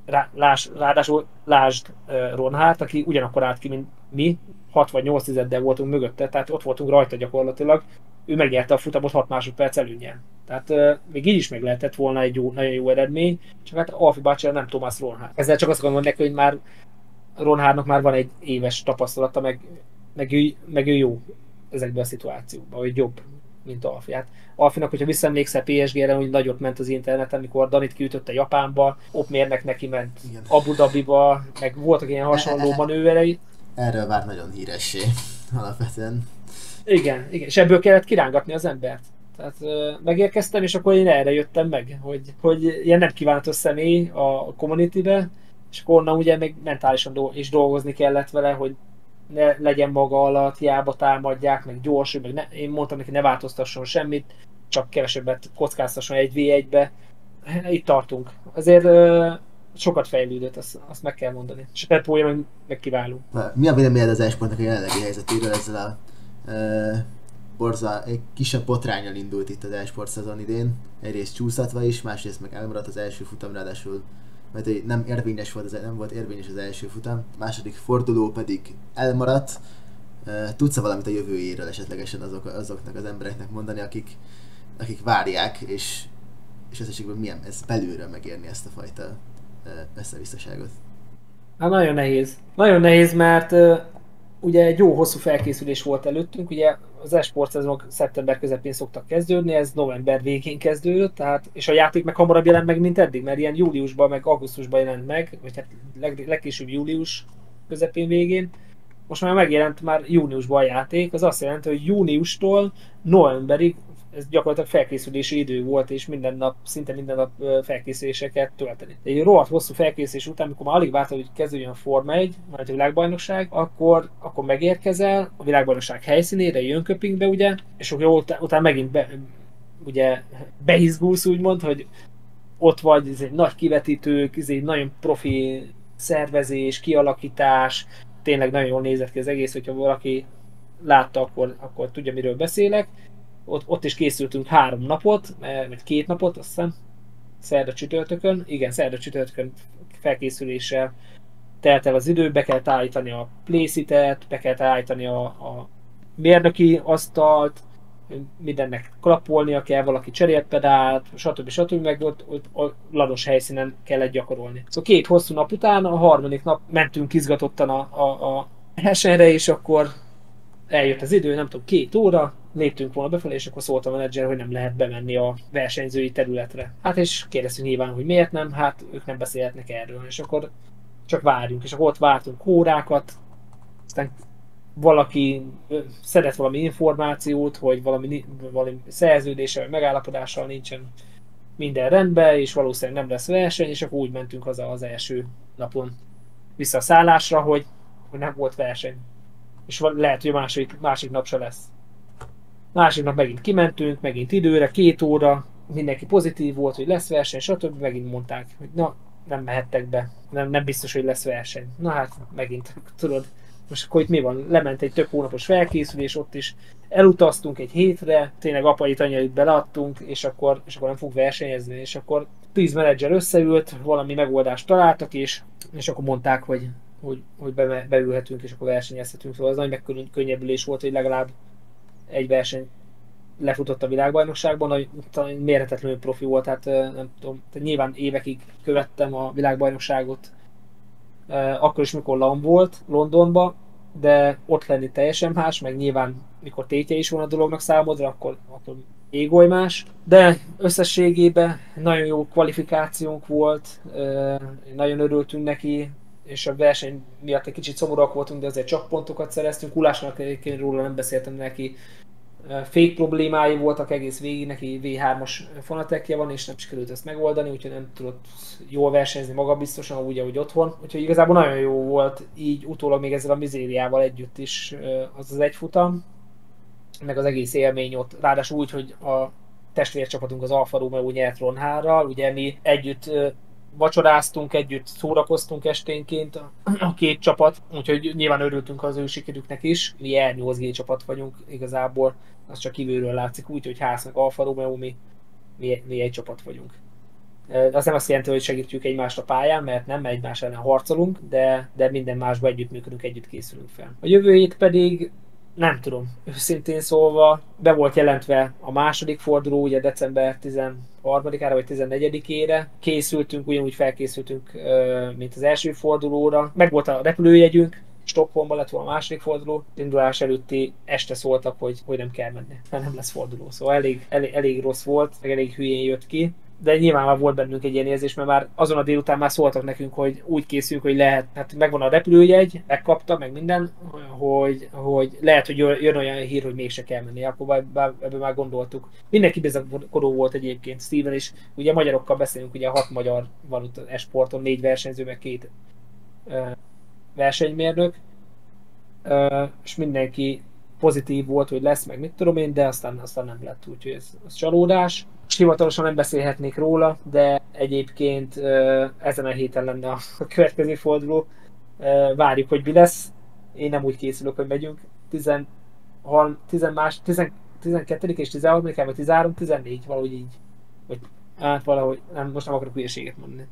rá, lás, ráadásul lásd uh, Ronhaart, aki ugyanakkor állt ki, mint mi, hat vagy nyolc tizeddel voltunk mögötte, tehát ott voltunk rajta gyakorlatilag, ő megnyerte a futamot hat másodperc előnnyel. Tehát uh, még így is meg lehetett volna egy jó, nagyon jó eredmény, csak hát Alfie Bacser nem Thomas Ronhaart. Ezzel csak azt gondolom neki, hogy már Ronhaartnak már van egy éves tapasztalata, meg, meg, ő, meg ő jó ezekben a szituációkban, hogy jobb, mint Alfiát. Alfinak, hogyha visszaemlékszel pé es gére, hogy nagyot ment az interneten, amikor Danit kiütötte Japánba, Opmérnek neki ment igen. Abu Dhabiba, meg voltak ilyen hasonló manőverei. Erről már nagyon híressé alapvetően. Igen, igen, és ebből kellett kirángatni az embert. Tehát megérkeztem, és akkor én erre jöttem meg, hogy, hogy ilyen nem kívánatos személy a communitybe, és akkor onnan ugye még mentálisan is dolgozni kellett vele, hogy ne legyen maga alatt, hiába támadják, meg gyors, meg ne, én mondtam neki, ne változtasson semmit, csak kevesebbet kockáztasson egy vé egybe. Itt tartunk. Azért ö, sokat fejlődött, azt, azt meg kell mondani. És a Pepója meg, meg kiváló. Mi a véleményed az e-sportnak a jelenlegi helyzetéről? Ezzel a e, borza, egy kisebb botránnyal indult itt az e-sport szezon idén. Egyrészt csúszatva is, másrészt meg elmaradt az első futam, ráadásul mert nem érvényes volt, az, nem volt érvényes az első futam, a második forduló pedig elmaradt. Tudsz-e valamit a jövőjéről esetlegesen azok, azoknak az embereknek mondani, akik, akik várják, és, és esetlegben milyen ez belülről megérni ezt a fajta összevisszaságot? Hát nagyon nehéz. Nagyon nehéz, mert uh, ugye egy jó hosszú felkészülés volt előttünk, ugye az e-sport szezonok szeptember közepén szoktak kezdődni, ez november végén kezdődött, tehát, és a játék meg hamarabb jelent meg, mint eddig, mert ilyen júliusban, meg augusztusban jelent meg, vagy hát leg, legkésőbb július közepén végén. Most már megjelent már júniusban a játék, az azt jelenti, hogy júniustól novemberig ez gyakorlatilag felkészülési idő volt, és minden nap, szinte minden nap felkészüléseket tölteni. Egy rohadt hosszú felkészülés után, amikor már alig vártad, hogy kezdődjön a Forma egy, majd a világbajnokság, akkor, akkor megérkezel a világbajnokság helyszínére, Jönköpingbe ugye, és akkor után, utána megint be, ugye, beizgulsz úgymond, hogy ott vagy, ez egy nagy kivetítő, ez egy nagyon profi szervezés, kialakítás, tényleg nagyon jól nézett ki az egész, hogyha valaki látta, akkor, akkor tudja, miről beszélek. Ott, ott is készültünk három napot, vagy két napot, azt hiszem, szerda csütörtökön. Igen, szerda csütörtökön felkészüléssel telt el az idő, be kellett állítani a playsheet-et, be kellett állítani a, a mérnöki asztalt, mindennek klapolnia kell, valaki cserélt pedált, stb. stb. Meg ott, ott lados helyszínen kellett gyakorolni. Szóval két hosszú nap után, a harmadik nap mentünk izgatottan a, a, a versenyre, és akkor eljött az idő, nem tudom, két óra, léptünk volna befelé, és akkor szólt a menedzser, hogy nem lehet bemenni a versenyzői területre. Hát és kérdeztünk nyilván, hogy miért nem, hát ők nem beszélhetnek erről, és akkor csak várjunk, és akkor ott vártunk órákat, aztán valaki szedett valami információt, hogy valami, valami szerződése vagy megállapodással nincsen minden rendben, és valószínűleg nem lesz verseny, és akkor úgy mentünk haza az első napon vissza a szállásra, hogy, hogy nem volt verseny. És lehet, hogy a másik, másik nap se lesz. Másik nap megint kimentünk, megint időre, két óra, mindenki pozitív volt, hogy lesz verseny, stb. Megint mondták, hogy na, nem mehettek be, nem, nem biztos, hogy lesz verseny. Na hát, megint, tudod. Most akkor itt mi van? Lement egy több hónapos felkészülés, ott is elutaztunk egy hétre, tényleg apait, anyait beleadtunk, és akkor, és akkor nem fog versenyezni, és akkor tíz menedzser összeült, valami megoldást találtak, és, és akkor mondták, hogy, hogy, hogy be, beülhetünk, és akkor versenyezhetünk. Szóval az nagy megkönnyebbülés volt, hogy legalább egy verseny lefutott a világbajnokságban, hogy mérhetetlenül profi volt, tehát nem tudom, tehát nyilván évekig követtem a világbajnokságot, akkor is, mikor Lam volt Londonba, de ott lenni teljesen más, meg nyilván mikor tétje is van a dolognak számodra, akkor, akkor égoly más. De összességében nagyon jó kvalifikációnk volt, nagyon örültünk neki, és a verseny miatt egy kicsit szomorúak voltunk, de azért csak pontokat szereztünk. Ulásnak egyébként róla nem beszéltem neki. Fék problémái voltak egész végig, neki vé hármas fonatekje van, és nem sikerült ezt megoldani, úgyhogy nem tudott jól versenyezni magabiztosan, úgy, ahogy otthon. Úgyhogy igazából nagyon jó volt, így utólag még ezzel a mizériával együtt is az az egy futam, meg az egész élmény ott. Ráadásul úgy, hogy a testvércsapatunk az Alfa Romeo nyert Ronhárral, ugye mi együtt vacsoráztunk, együtt szórakoztunk esténként a két csapat, úgyhogy nyilván örültünk az ő sikerüknek is. Mi er nyolc gé csapat vagyunk igazából, az csak kívülről látszik, úgyhogy Haas meg Alfa Romeo, mi, mi, mi egy csapat vagyunk. Az nem azt jelenti, hogy segítjük egymást a pályán, mert nem egymás ellen harcolunk, de, de minden másban együttműködünk, együtt készülünk fel. A jövő hét pedig nem tudom, őszintén szólva, be volt jelentve a második forduló, ugye december tizenharmadikára vagy tizennegyedikére. Készültünk, ugyanúgy felkészültünk, mint az első fordulóra. Meg volt a repülőjegyünk, Stockholmban lett volna a második forduló. Indulás előtti este szóltak, hogy, hogy nem kell menni, mert nem lesz forduló. Szóval elég, elég, elég rossz volt, meg elég hülyén jött ki. De nyilván már volt bennünk egy ilyen érzés, mert már azon a délután már szóltak nekünk, hogy úgy készülünk, hogy lehet, hát megvan a repülőjegy, megkapta, meg minden, hogy, hogy lehet, hogy jön olyan hír, hogy mégse kell menni, akkor ebben már gondoltuk. Mindenki bizakodó volt egyébként, Steven is, ugye magyarokkal beszélünk, ugye hat magyar van ott az esporton, négy versenyző, meg két uh, versenymérnök, uh, és mindenki pozitív volt, hogy lesz, meg mit tudom én, de aztán, aztán nem lett, úgyhogy ez, ez csalódás. És hivatalosan nem beszélhetnék róla, de egyébként ezen a héten lenne a következő forduló. Várjuk, hogy mi lesz. Én nem úgy készülök, hogy megyünk. tizenkettő és tizenharmadik, vagy tizenhárom, tizennégy, valahogy így. Vagy, hát valahogy, nem, most nem akarok hülyeséget mondani.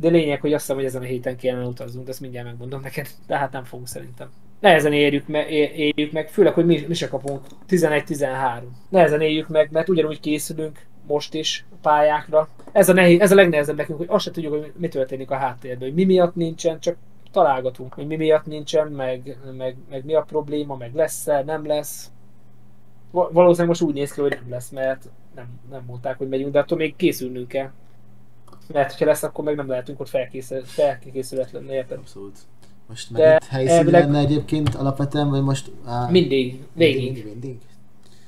De lényeg, hogy azt hiszem, hogy ezen a héten kellene utaznunk, de ezt mindjárt megmondom neked. De hát nem fogunk szerintem. Nehezen éljük meg, éljük meg, főleg, hogy mi, mi se kapunk tizenegy tizenhárom. Nehezen éljük meg, mert ugyanúgy készülünk most is a pályákra. Ez a, nehéz, ez a legnehezebb nekünk, hogy azt se tudjuk, hogy mi történik a háttérben, hogy mi miatt nincsen, csak találgatunk, hogy mi miatt nincsen, meg, meg, meg mi a probléma, meg lesz-e, nem lesz. Valószínűleg most úgy néz ki, hogy nem lesz, mert nem, nem mondták, hogy megyünk, de attól még készülnünk kell. Mert ha lesz, akkor meg nem lehetünk ott felkészül, felkészületlenül, érted? Abszolút. Most meg itt helyszín lenne egyébként alapvetően, vagy most... Á, mindig, végig. Mindig, mindig.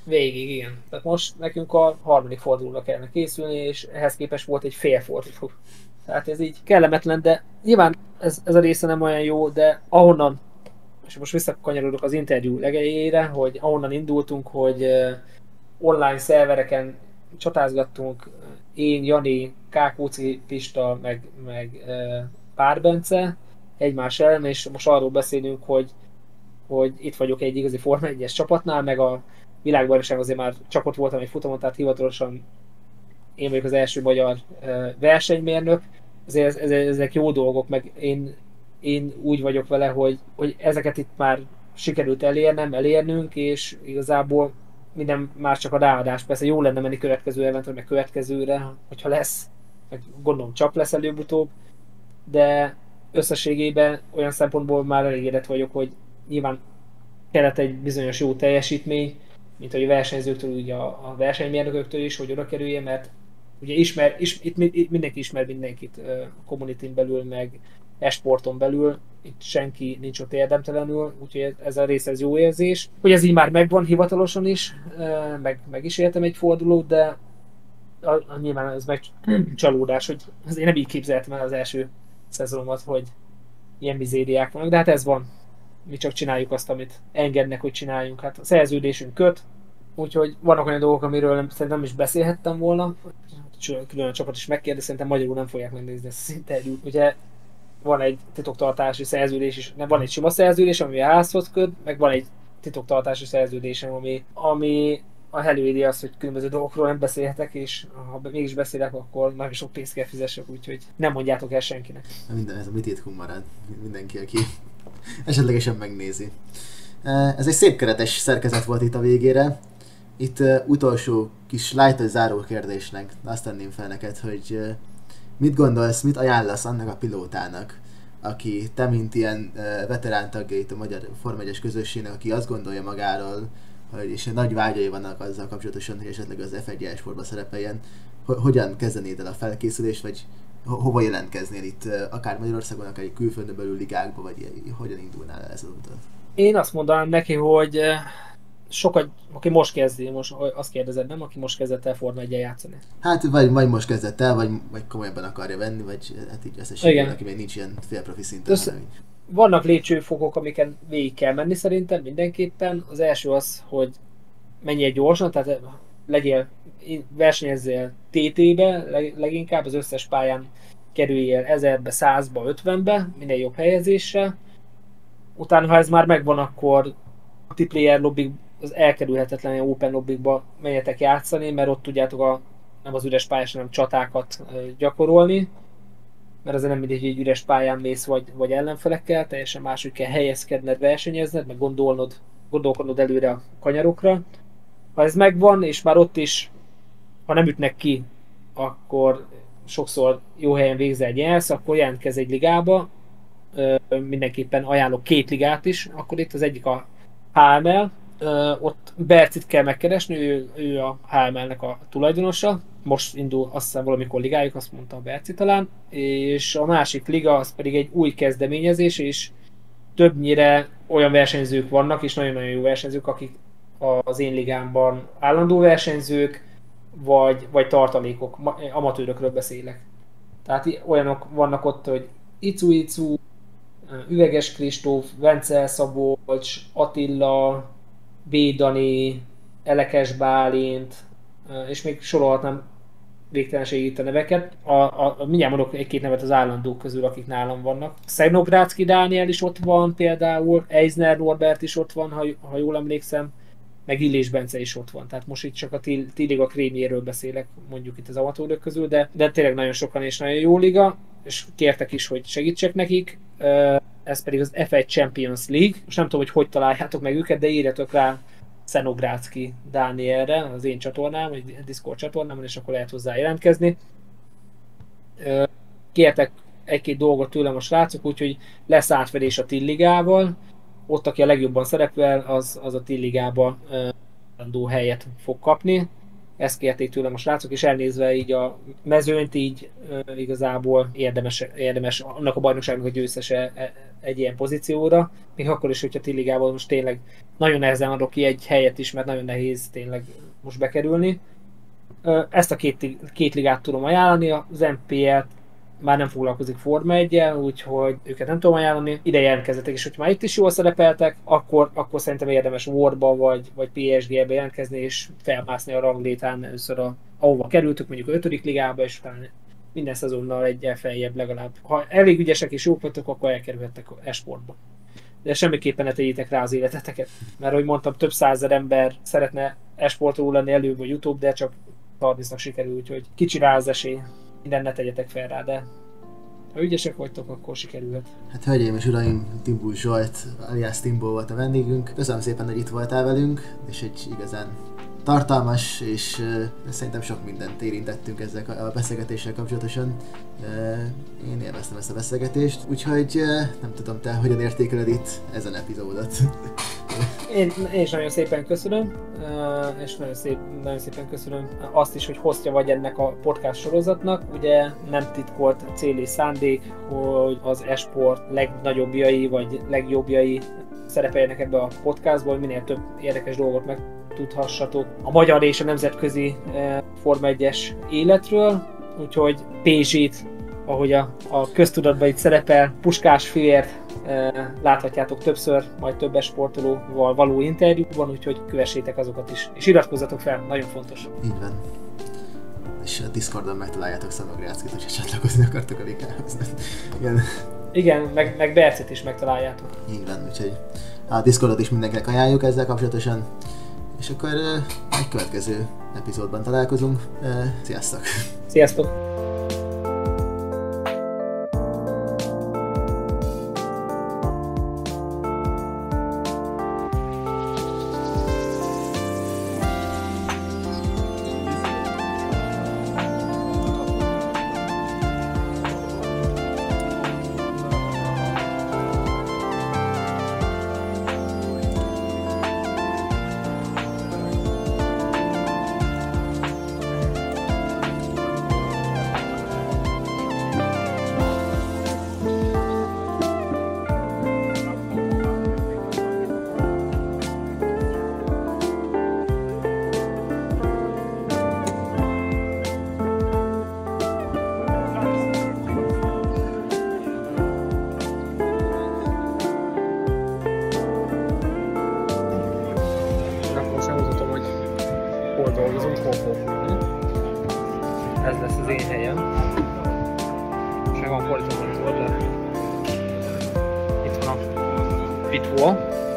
Végig, igen. Tehát most nekünk a harmadik fordulóra kellene készülni, és ehhez képest volt egy fél forduló. Tehát ez így kellemetlen, de nyilván ez, ez a része nem olyan jó, de ahonnan, és most visszakanyarodok az interjú legelejére, hogy ahonnan indultunk, hogy online szervereken csatázgattunk, én, Jani, Kákóci Pista, meg, meg Pár Bence egymás ellen, és most arról beszélünk, hogy, hogy itt vagyok egy igazi Forma egyes csapatnál, meg a világbajnokság azért már csak ott voltam egy futamon, tehát hivatalosan én vagyok az első magyar versenymérnök, ezért ezek jó dolgok, meg én, én úgy vagyok vele, hogy, hogy ezeket itt már sikerült elérnem, elérnünk, és igazából minden más csak a ráadás. Persze jó lenne menni következő eventre, meg következőre, hogyha lesz, meg gondolom csak lesz előbb-utóbb, de összességében olyan szempontból már elégedett vagyok, hogy nyilván kellett egy bizonyos jó teljesítmény, mint hogy a versenyzőktől, ugye a versenymérnököktől is, hogy oda kerüljön, mert ugye ismer, is, itt mindenki ismer mindenkit a communityn belül, meg e-sporton belül, itt senki nincs ott érdemtelenül, úgyhogy ez a rész ez jó érzés. Hogy ez így már megvan hivatalosan is, meg, meg is éltem egy fordulót, de a, a, nyilván ez meg csalódás, hogy én nem így képzeltem el az első szezonomat, hogy ilyen mizériák vannak, de hát ez van. Mi csak csináljuk azt, amit engednek, hogy csináljunk. Hát a szerződésünk köt, úgyhogy vannak olyan dolgok, amiről nem, szerintem nem is beszélhettem volna. Külön a csapat is megkérdezi, szerintem magyarul nem fogják megnézni ezt az interjút. Ugye van egy titoktartási szerződés is, nem, van egy sima szerződés, ami a házhoz köt, meg van egy titoktartási szerződésem, ami, ami a helőédi az, hogy különböző dolgokról nem beszélhetek, és ha mégis beszélek, akkor nagyon sok pénzt kell fizessek, úgyhogy nem mondjátok el senkinek. Minden, ez a mi titkunk marad, mindenki, aki esetlegesen megnézi. Ez egy szép keretes szerkezet volt itt a végére. Itt uh, utolsó kis light záró kérdésnek azt tenném fel neked, hogy uh, mit gondolsz, mit ajánlasz annak a pilótának, aki te, mint ilyen uh, veterán tagja itt a magyar Forma egyes közösségnek, aki azt gondolja magáról, hogy, és nagy vágyai vannak azzal kapcsolatosan, hogy esetleg az ef egyes sportba szerepeljen, ho hogyan kezdenéd el a felkészülést, vagy ho hova jelentkeznél itt, uh, akár Magyarországon, akár egy külföldön belül ligákba, vagy uh, hogyan indulnál el ez az utat? Én azt mondanám neki, hogy uh... sokat, aki most kezdi, most azt kérdezed, nem? Aki most kezdett el Forma egyben játszani. Hát vagy, vagy most kezdett el, vagy, vagy komolyabban akarja venni, vagy hát így összességében, aki még nincs ilyen félprofi szinten. Össze... Vannak lépcsőfokok, amiken végig kell menni szerintem mindenképpen. Az első az, hogy menjél gyorsan, tehát legyél, versenyezzél té té-be, leginkább az összes pályán kerüljél ezerbe, százba, ötvenbe, minden jobb helyezésre. Utána, ha ez már megvan, akkor multiplayer lobby, az elkerülhetetlen open lobby-ba menjetek játszani, mert ott tudjátok a, nem az üres pályás, hanem csatákat gyakorolni, mert azért nem mindegy, hogy egy üres pályán mész vagy, vagy ellenfelekkel, teljesen máshogy kell helyezkedned, versenyezned, meg gondolnod, gondolkodnod előre a kanyarokra. Ha ez megvan, és már ott is, ha nem ütnek ki, akkor sokszor jó helyen végzel egy jelsz, akkor jelentkezz egy ligába, mindenképpen ajánlok két ligát is, akkor itt az egyik a há em el, Uh, ott Bercit kell megkeresni, ő, ő a há em el-nek a tulajdonosa. Most indul, azt hiszem, valamikor ligájuk, azt mondta a Berci talán. És a másik liga, az pedig egy új kezdeményezés, és többnyire olyan versenyzők vannak, és nagyon-nagyon jó versenyzők, akik az én ligámban állandó versenyzők, vagy, vagy tartalékok, amatőrökről beszélek. Tehát olyanok vannak ott, hogy Icu Icu, Üveges Kristóf, Vencel Szabolcs, Attila, B. Dani, Elekes Bálint, és még sorolhatnám végtelenség itt a neveket. A, a, mindjárt mondok egy-két nevet az állandók közül, akik nálam vannak. Szegnográcki Dániel is ott van például, Eisner Norbert is ott van, ha, ha jól emlékszem, meg Illés Bence is ott van. Tehát most itt csak a T-liga krémjéről beszélek, mondjuk itt az amatőrök közül, de, de tényleg nagyon sokan és nagyon jó liga, és kértek is, hogy segítsek nekik. Ez pedig az ef egy Champions League. Most nem tudom, hogy hogy találjátok meg őket, de írjatok rá Szenográcki Dánielre, az én csatornám, vagy Discord csatornámon, és akkor lehet hozzá jelentkezni. Kértek egy-két dolgot tőlem a srácok, úgyhogy lesz átfedés a T-ligával. Ott, aki a legjobban szerepel, az, az a T-ligában adó helyet fog kapni. Ezt kérték tőlem a srácok, és elnézve így a mezőnyt, így uh, igazából érdemes, érdemes annak a bajnokságnak a győztese egy ilyen pozícióra. Még akkor is, hogyha T-ligában most tényleg nagyon nehezen adok ki egy helyet is, mert nagyon nehéz tényleg most bekerülni. Uh, ezt a két, két ligát tudom ajánlani, az em pé el már nem foglalkozik Forma egyjel, úgyhogy őket nem tudom ajánlani. Ide jelentkezzetek, és hogyha már itt is jól szerepeltek, akkor, akkor szerintem érdemes Worldba vagy, vagy pé es gé-be jelentkezni, és felmászni a ranglétán először, a, ahova kerültük, mondjuk a ötödik ligába, és utána minden szezonnal egyel feljebb legalább. Ha elég ügyesek és jók vagytok, akkor elkerülhettek e-sportba. De semmiképpen ne tegyétek rá az életeteket. Mert ahogy mondtam, több százezer ember szeretne e-sportról lenni előbb vagy utóbb, de csak harmincnak sikerül, úgyhogy kicsi rá az esély. Minden ne tegyetek fel rá, de ha ügyesek vagytok, akkor sikerülhet. Hát hölgyeim és uraim, Timbó Zsolt, alias Timbó volt a vendégünk. Köszönöm szépen, hogy itt voltál velünk, és egy igazán tartalmas, és uh, szerintem sok mindent érintettünk ezzel a beszélgetéssel kapcsolatosan. Uh, én élveztem ezt a beszélgetést, úgyhogy uh, nem tudom, te hogyan értékeled itt ezen epizódot. Én, én is nagyon szépen köszönöm, uh, és nagyon, szép, nagyon szépen köszönöm azt is, hogy hostja vagy ennek a podcast sorozatnak. Ugye nem titkolt cél és szándék, hogy az e-sport legnagyobbjai vagy legjobbjai szerepeljenek ebbe a podcastból, minél több érdekes dolgot megtudhassatok a magyar és a nemzetközi Forma egyes életről, úgyhogy pé zsét, ahogy a, a köztudatban itt szerepel, Puskás Főért láthatjátok többször, majd több sportolóval való interjúban, úgyhogy kövessétek azokat is, és iratkozzatok fel, nagyon fontos. Így van. És a Discordon megtaláljátok Szanográckit, hogyha csatlakozni akartok a likához. Igen. Igen, meg, meg Bercet is megtaláljátok. Így van, úgyhogy a Discordot is mindenkinek ajánljuk ezzel kapcsolatosan. És akkor egy következő epizódban találkozunk. Sziasztok! Sziasztok! Itt van a pitbull.